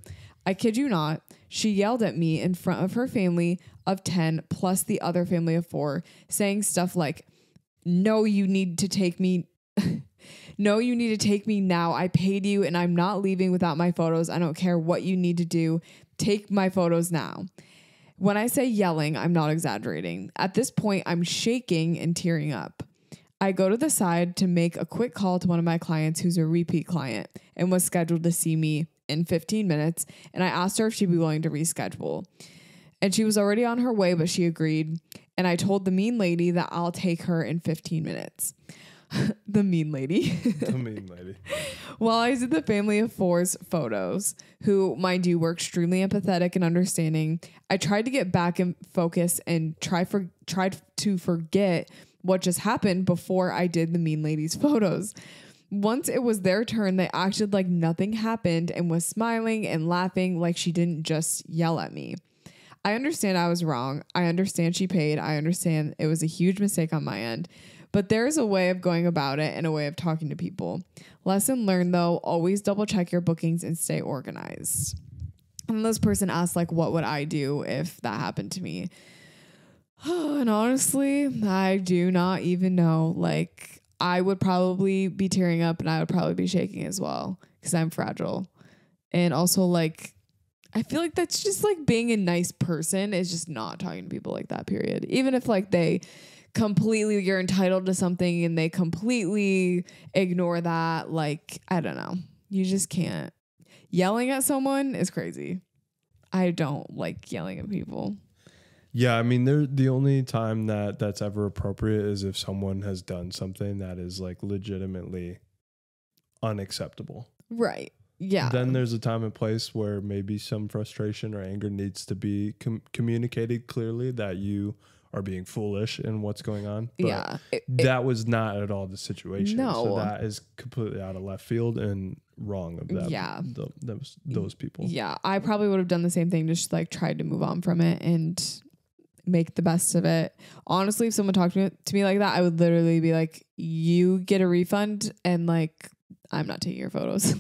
I kid you not, she yelled at me in front of her family of ten plus the other family of four, saying stuff like, no, you need to take me. No, you need to take me now. I paid you and I'm not leaving without my photos. I don't care what you need to do. Take my photos now. When I say yelling, I'm not exaggerating. At this point, I'm shaking and tearing up. I go to the side to make a quick call to one of my clients who's a repeat client and was scheduled to see me in fifteen minutes. And I asked her if she'd be willing to reschedule. And she was already on her way, but she agreed. And I told the mean lady that I'll take her in fifteen minutes. the mean lady. The mean lady. While I did the family of four's photos, who, mind you, were extremely empathetic and understanding, I tried to get back in focus and try for tried to forget what just happened before I did the mean lady's photos. Once it was their turn, they acted like nothing happened and was smiling and laughing like she didn't just yell at me. I understand I was wrong. I understand she paid. I understand it was a huge mistake on my end. But there is a way of going about it and a way of talking to people. Lesson learned, though, always double check your bookings and stay organized. And this person asked, like, what would I do if that happened to me? Oh, and honestly, I do not even know. Like, I would probably be tearing up and I would probably be shaking as well because I'm fragile. And also, like, I feel like that's just like being a nice person is just not talking to people like that, period. Even if like they completely, you're entitled to something and they completely ignore that. Like, I don't know. You just can't. Yelling at someone is crazy. I don't like yelling at people. Yeah, I mean, they're, the only time that that's ever appropriate is if someone has done something that is like legitimately unacceptable. Right. Yeah. Then there's a time and place where maybe some frustration or anger needs to be com communicated clearly that you are being foolish in what's going on. But yeah. It, that it, was not at all the situation. No. So that is completely out of left field and wrong of that. Yeah. The, those, those people. Yeah. I probably would have done the same thing, just like tried to move on from it and make the best of it. Honestly, if someone talked to me, to me like that, I would literally be like, you get a refund and like, I'm not taking your photos.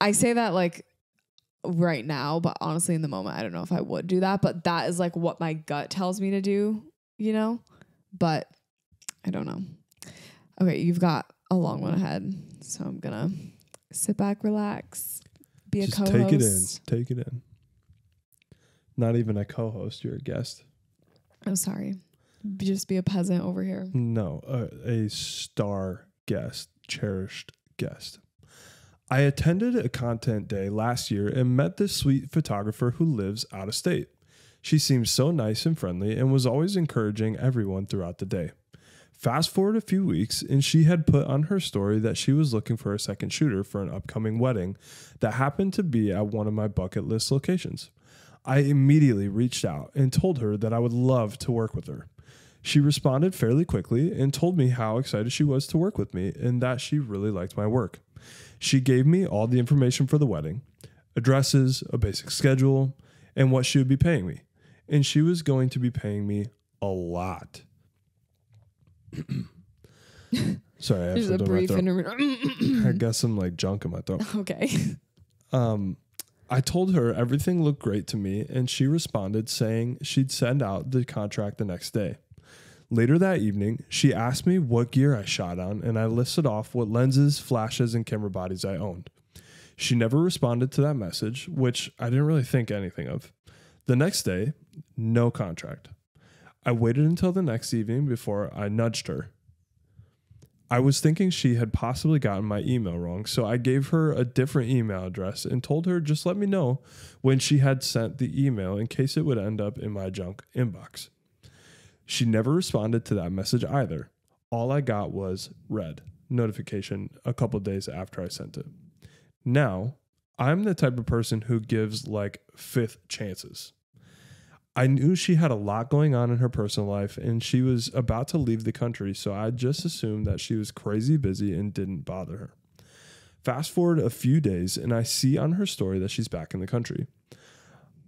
I say that like right now, but honestly in the moment, I don't know if I would do that, but that is like what my gut tells me to do, you know, but I don't know. Okay. You've got a long one ahead. So I'm going to sit back, relax, be Just a co-host. Take it in. Take it in. Not even a co-host. You're a guest. I'm sorry. Just be a peasant over here. No, uh, a star guest, cherished guest. I attended a content day last year and met this sweet photographer who lives out of state. She seemed so nice and friendly and was always encouraging everyone throughout the day. Fast forward a few weeks and she had put on her story that she was looking for a second shooter for an upcoming wedding that happened to be at one of my bucket list locations. I immediately reached out and told her that I would love to work with her. She responded fairly quickly and told me how excited she was to work with me and that she really liked my work. She gave me all the information for the wedding, addresses, a basic schedule, and what she would be paying me. And she was going to be paying me a lot. Sorry, I have a brief interview. I got some like junk in my throat. Okay. Um, I told her everything looked great to me, and she responded saying she'd send out the contract the next day. Later that evening, she asked me what gear I shot on, and I listed off what lenses, flashes, and camera bodies I owned. She never responded to that message, which I didn't really think anything of. The next day, no contract. I waited until the next evening before I nudged her. I was thinking she had possibly gotten my email wrong, so I gave her a different email address and told her just let me know when she had sent the email in case it would end up in my junk inbox. She never responded to that message either. All I got was red notification a couple of days after I sent it. Now, I'm the type of person who gives like fifth chances. I knew she had a lot going on in her personal life and she was about to leave the country, so I just assumed that she was crazy busy and didn't bother her. Fast forward a few days and I see on her story that she's back in the country.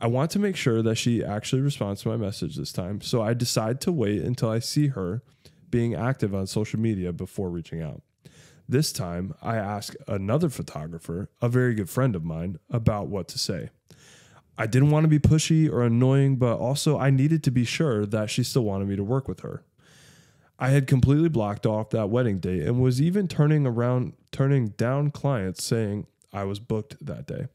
I want to make sure that she actually responds to my message this time, so I decide to wait until I see her being active on social media before reaching out. This time, I ask another photographer, a very good friend of mine, about what to say. I didn't want to be pushy or annoying, but also I needed to be sure that she still wanted me to work with her. I had completely blocked off that wedding date and was even turning around, turning down clients saying I was booked that day.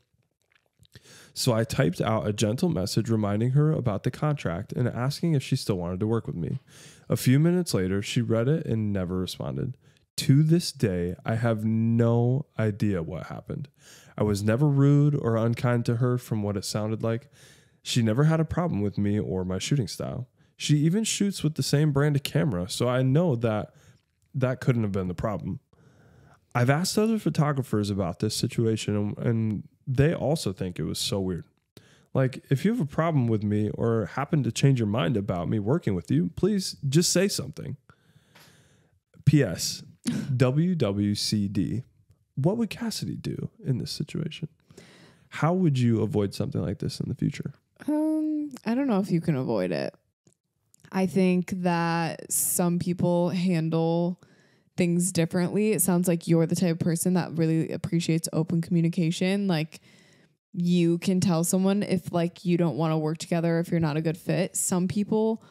So I typed out a gentle message reminding her about the contract and asking if she still wanted to work with me. A few minutes later, she read it and never responded. To this day, I have no idea what happened. I was never rude or unkind to her from what it sounded like. She never had a problem with me or my shooting style. She even shoots with the same brand of camera, so I know that that couldn't have been the problem. I've asked other photographers about this situation, and they also think it was so weird. Like, if you have a problem with me or happen to change your mind about me working with you, please just say something. P S W W C D. What would Cassidy do in this situation? How would you avoid something like this in the future? Um, I don't know if you can avoid it. I think that some people handle things differently. It sounds like you're the type of person that really appreciates open communication. Like, you can tell someone if, like, you don't want to work together, if you're not a good fit. Some people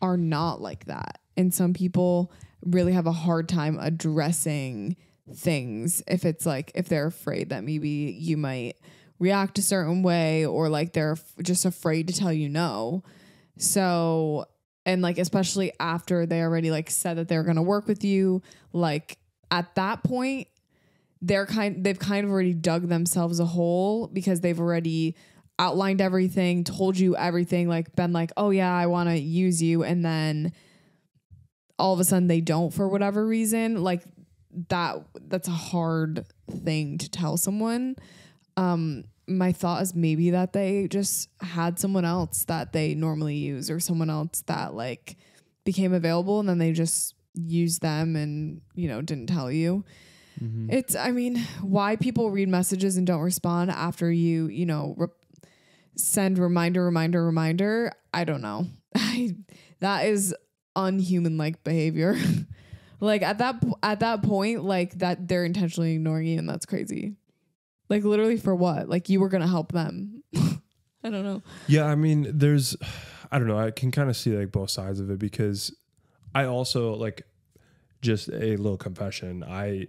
are not like that. And some people really have a hard time addressing things if it's like, if they're afraid that maybe you might react a certain way, or like they're just afraid to tell you no. So, and like, especially after they already like said that they're going to work with you, like at that point, they're kind, they've kind of already dug themselves a hole, because they've already outlined everything, told you everything, like been like, oh yeah, I want to use you. And then all of a sudden they don't, for whatever reason, like that, that's a hard thing to tell someone. Um, my thought is maybe that they just had someone else that they normally use, or someone else that like became available, and then they just used them and, you know, didn't tell you. Mm-hmm. It's, I mean, why people read messages and don't respond after you, you know, re- send reminder, reminder, reminder. I don't know. I, that is unhuman like behavior. Like at that, at that point, like that they're intentionally ignoring you, and that's crazy. Like literally for what? Like you were going to help them. I don't know. Yeah. I mean, there's, I don't know. I can kind of see like both sides of it, because I also, like, just a little confession. I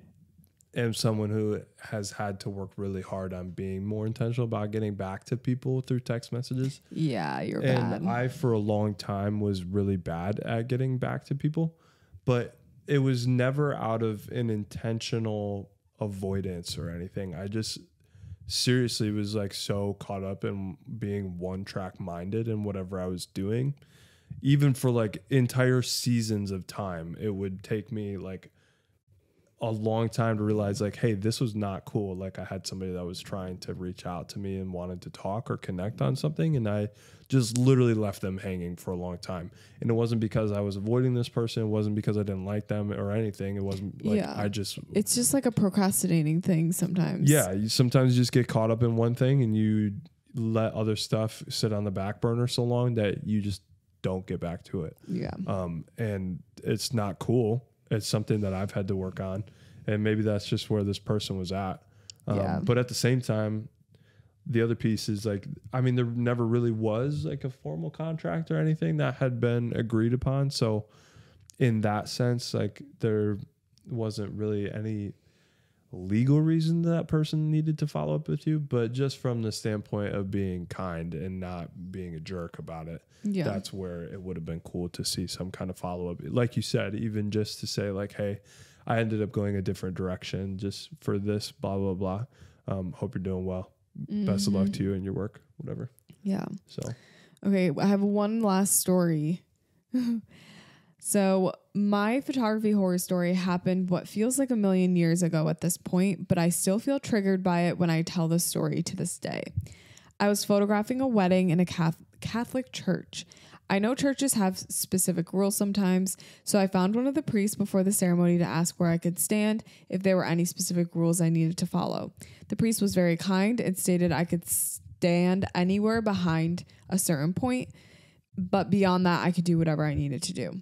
am someone who has had to work really hard on being more intentional about getting back to people through text messages. Yeah. You're bad. And I, for a long time, was really bad at getting back to people, but it was never out of an intentional avoidance or anything. I just seriously was like so caught up in being one track minded in whatever I was doing. Even for like entire seasons of time, it would take me like a long time to realize like, hey, this was not cool. Like I had somebody that was trying to reach out to me and wanted to talk or connect on something, and I just literally left them hanging for a long time. And it wasn't because I was avoiding this person. It wasn't because I didn't like them or anything. It wasn't like, yeah. I just, it's just like a procrastinating thing sometimes. Yeah. You sometimes just get caught up in one thing, and you let other stuff sit on the back burner so long that you just don't get back to it. Yeah. Um, and it's not cool. It's something that I've had to work on, and maybe that's just where this person was at. Um, yeah. But at the same time, the other piece is like, I mean, there never really was like a formal contract or anything that had been agreed upon. So in that sense, like there wasn't really any legal reason that person needed to follow up with you, but just from the standpoint of being kind and not being a jerk about it, yeah, that's where it would have been cool to see some kind of follow-up. Like you said, even just to say like, hey, I ended up going a different direction just for this, blah, blah, blah. Um, hope you're doing well. Mm-hmm. Best of luck to you and your work, whatever. Yeah. So, okay. I have one last story. So my photography horror story happened what feels like a million years ago at this point, but I still feel triggered by it when I tell the story to this day. I was photographing a wedding in a Catholic church. I know churches have specific rules sometimes, so I found one of the priests before the ceremony to ask where I could stand, if there were any specific rules I needed to follow. The priest was very kind and stated I could stand anywhere behind a certain point, but beyond that, I could do whatever I needed to do.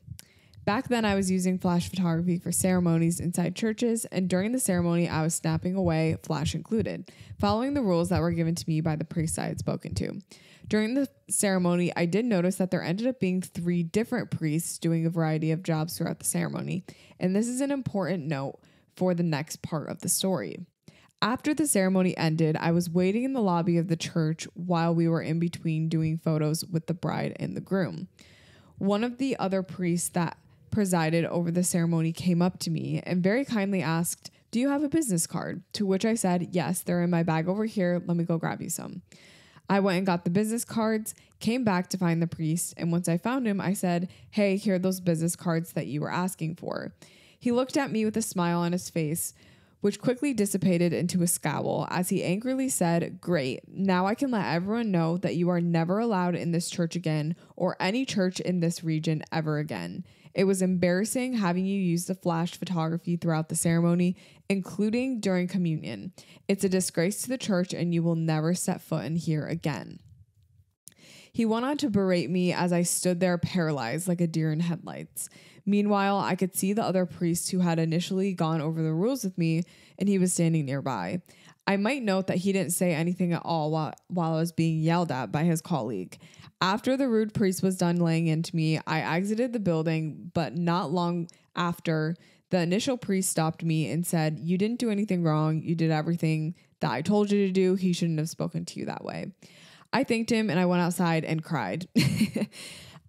Back then, I was using flash photography for ceremonies inside churches, and during the ceremony, I was snapping away, flash included, following the rules that were given to me by the priest I had spoken to. During the ceremony, I did notice that there ended up being three different priests doing a variety of jobs throughout the ceremony, and this is an important note for the next part of the story. After the ceremony ended, I was waiting in the lobby of the church while we were in between doing photos with the bride and the groom. One of the other priests that presided over the ceremony came up to me and very kindly asked, "Do you have a business card?" To which I said, "Yes, they're in my bag over here. Let me go grab you some." I went and got the business cards, came back to find the priest, and once I found him, I said, "Hey, here are those business cards that you were asking for." He looked at me with a smile on his face, which quickly dissipated into a scowl as he angrily said, "Great, now I can let everyone know that you are never allowed in this church again or any church in this region ever again. It was embarrassing having you use the flash photography throughout the ceremony, including during communion. It's a disgrace to the church and you will never set foot in here again." He went on to berate me as I stood there paralyzed like a deer in headlights. Meanwhile, I could see the other priest who had initially gone over the rules with me, and he was standing nearby. I might note that he didn't say anything at all while, while I was being yelled at by his colleague. After the rude priest was done laying into me, I exited the building, but not long after, the initial priest stopped me and said, "You didn't do anything wrong. You did everything that I told you to do. He shouldn't have spoken to you that way." I thanked him and I went outside and cried.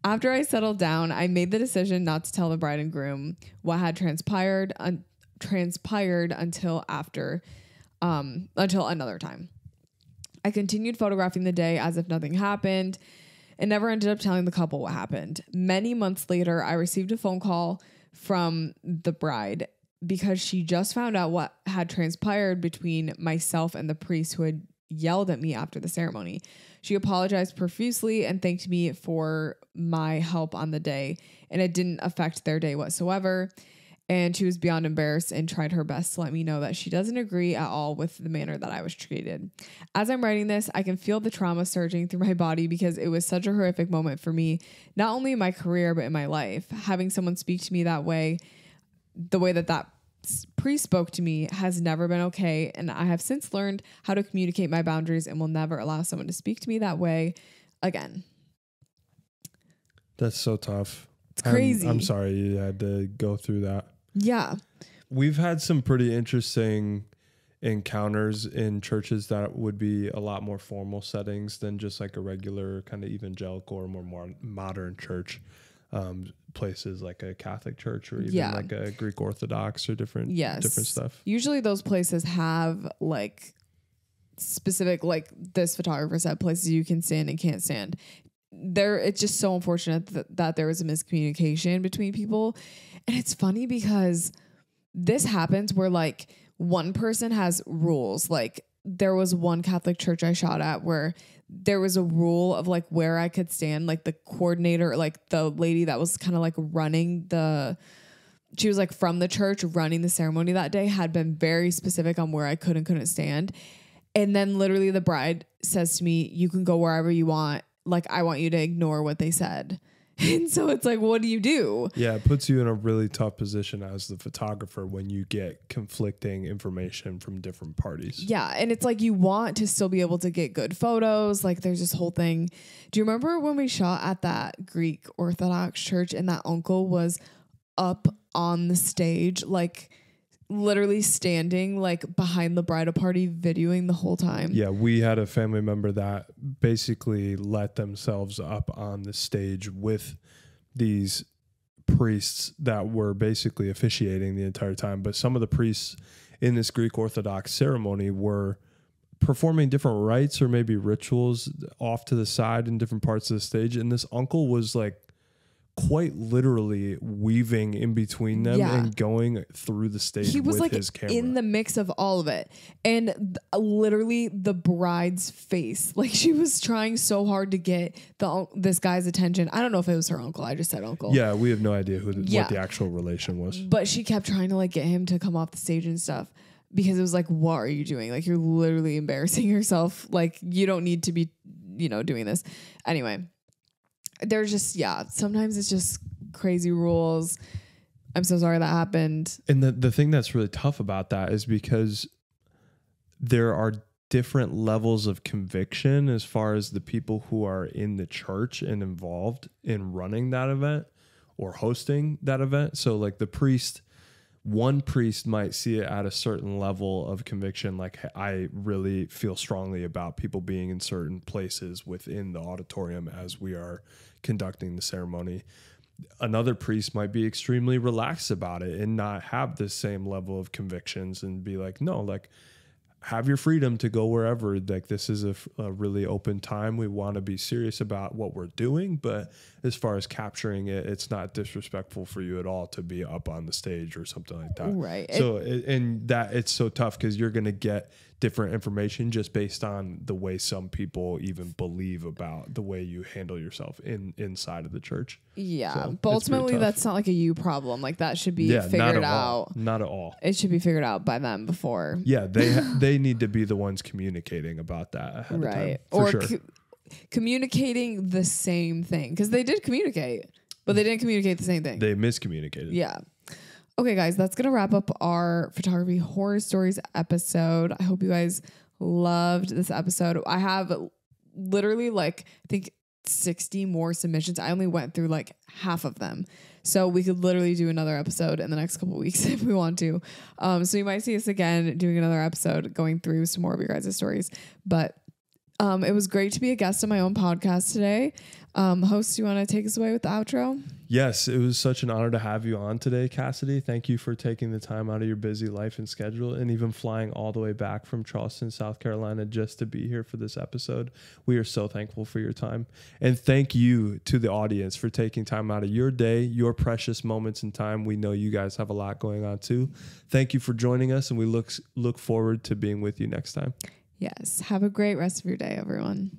After I settled down, I made the decision not to tell the bride and groom what had transpired un- transpired until after, um, until another time. I continued photographing the day as if nothing happened and never ended up telling the couple what happened. Many months later, I received a phone call from the bride because she just found out what had transpired between myself and the priest who had yelled at me after the ceremony. She apologized profusely and thanked me for my help on the day, and it didn't affect their day whatsoever. And she was beyond embarrassed and tried her best to let me know that she doesn't agree at all with the manner that I was treated. As I'm writing this, I can feel the trauma surging through my body because it was such a horrific moment for me, not only in my career, but in my life. Having someone speak to me that way, the way that that priest spoke to me, has never been okay, and I have since learned how to communicate my boundaries and will never allow someone to speak to me that way again. That's so tough. It's crazy. I'm, I'm sorry you had to go through that. Yeah. We've had some pretty interesting encounters in churches that would be a lot more formal settings than just like a regular kind of evangelical or more, more modern church. Um, places like a Catholic church or even yeah. like a Greek Orthodox or different yes. different stuff. Usually those places have like specific, like this photographer said, places you can stand and can't stand. There, it's just so unfortunate th- that there was a miscommunication between people. And it's funny because this happens where like one person has rules. Like there was one Catholic church I shot at where there was a rule of like where I could stand, like the coordinator, like the lady that was kind of like running the, she was like from the church running the ceremony that day, had been very specific on where I could and couldn't stand. And then literally the bride says to me, "You can go wherever you want. Like, I want you to ignore what they said." And so it's like, what do you do? Yeah, it puts you in a really tough position as the photographer when you get conflicting information from different parties. Yeah, and it's like you want to still be able to get good photos. Like there's this whole thing. Do you remember when we shot at that Greek Orthodox church and that uncle was up on the stage, like literally standing like behind the bridal party videoing the whole time? Yeah, we had a family member that basically let themselves up on the stage with these priests that were basically officiating the entire time. But some of the priests in this Greek Orthodox ceremony were performing different rites or maybe rituals off to the side in different parts of the stage. And this uncle was like quite literally weaving in between them yeah. and going through the stage. He was with like his camera. In the mix of all of it. And th- literally the bride's face, like she was trying so hard to get the this guy's attention. I don't know if it was her uncle. I just said uncle. Yeah, we have no idea who the, yeah. what the actual relation was. But she kept trying to like get him to come off the stage and stuff because it was like, what are you doing? Like you're literally embarrassing yourself. Like you don't need to be, you know, doing this. Anyway. There's just, yeah, sometimes it's just crazy rules. I'm so sorry that happened. And the, the thing that's really tough about that is because there are different levels of conviction as far as the people who are in the church and involved in running that event or hosting that event. So like the priest, one priest might see it at a certain level of conviction. Like I really feel strongly about people being in certain places within the auditorium as we are conducting the ceremony. Another priest might be extremely relaxed about it and not have the same level of convictions and be like, no, like have your freedom to go wherever. Like, this is a, a really open time. We want to be serious about what we're doing, but as far as capturing it, it's not disrespectful for you at all to be up on the stage or something like that. Right. So, it, and that it's so tough because you're going to get different information just based on the way some people even believe about the way you handle yourself in inside of the church. Yeah. So but ultimately that's not like a you problem. Like, that should be yeah, figured out. Not at all. It should be figured out by them before. Yeah. They, they need to be the ones communicating about that ahead right. of time, for or sure. co communicating the same thing. Cause they did communicate, but they didn't communicate the same thing. They miscommunicated. Yeah. Okay, guys, that's going to wrap up our Photography Horror Stories episode. I hope you guys loved this episode. I have literally, like, I think sixty more submissions. I only went through like half of them. So we could literally do another episode in the next couple of weeks if we want to. Um, so you might see us again doing another episode, going through some more of your guys' stories. But um, it was great to be a guest on my own podcast today. Um, host, you want to take us away with the outro? Yes, it was such an honor to have you on today, Cassidy. Thank you for taking the time out of your busy life and schedule and even flying all the way back from Charleston, South Carolina, just to be here for this episode. We are so thankful for your time. And thank you to the audience for taking time out of your day, your precious moments in time. We know you guys have a lot going on too. Thank you for joining us, and we look, look forward to being with you next time. Yes, have a great rest of your day, everyone.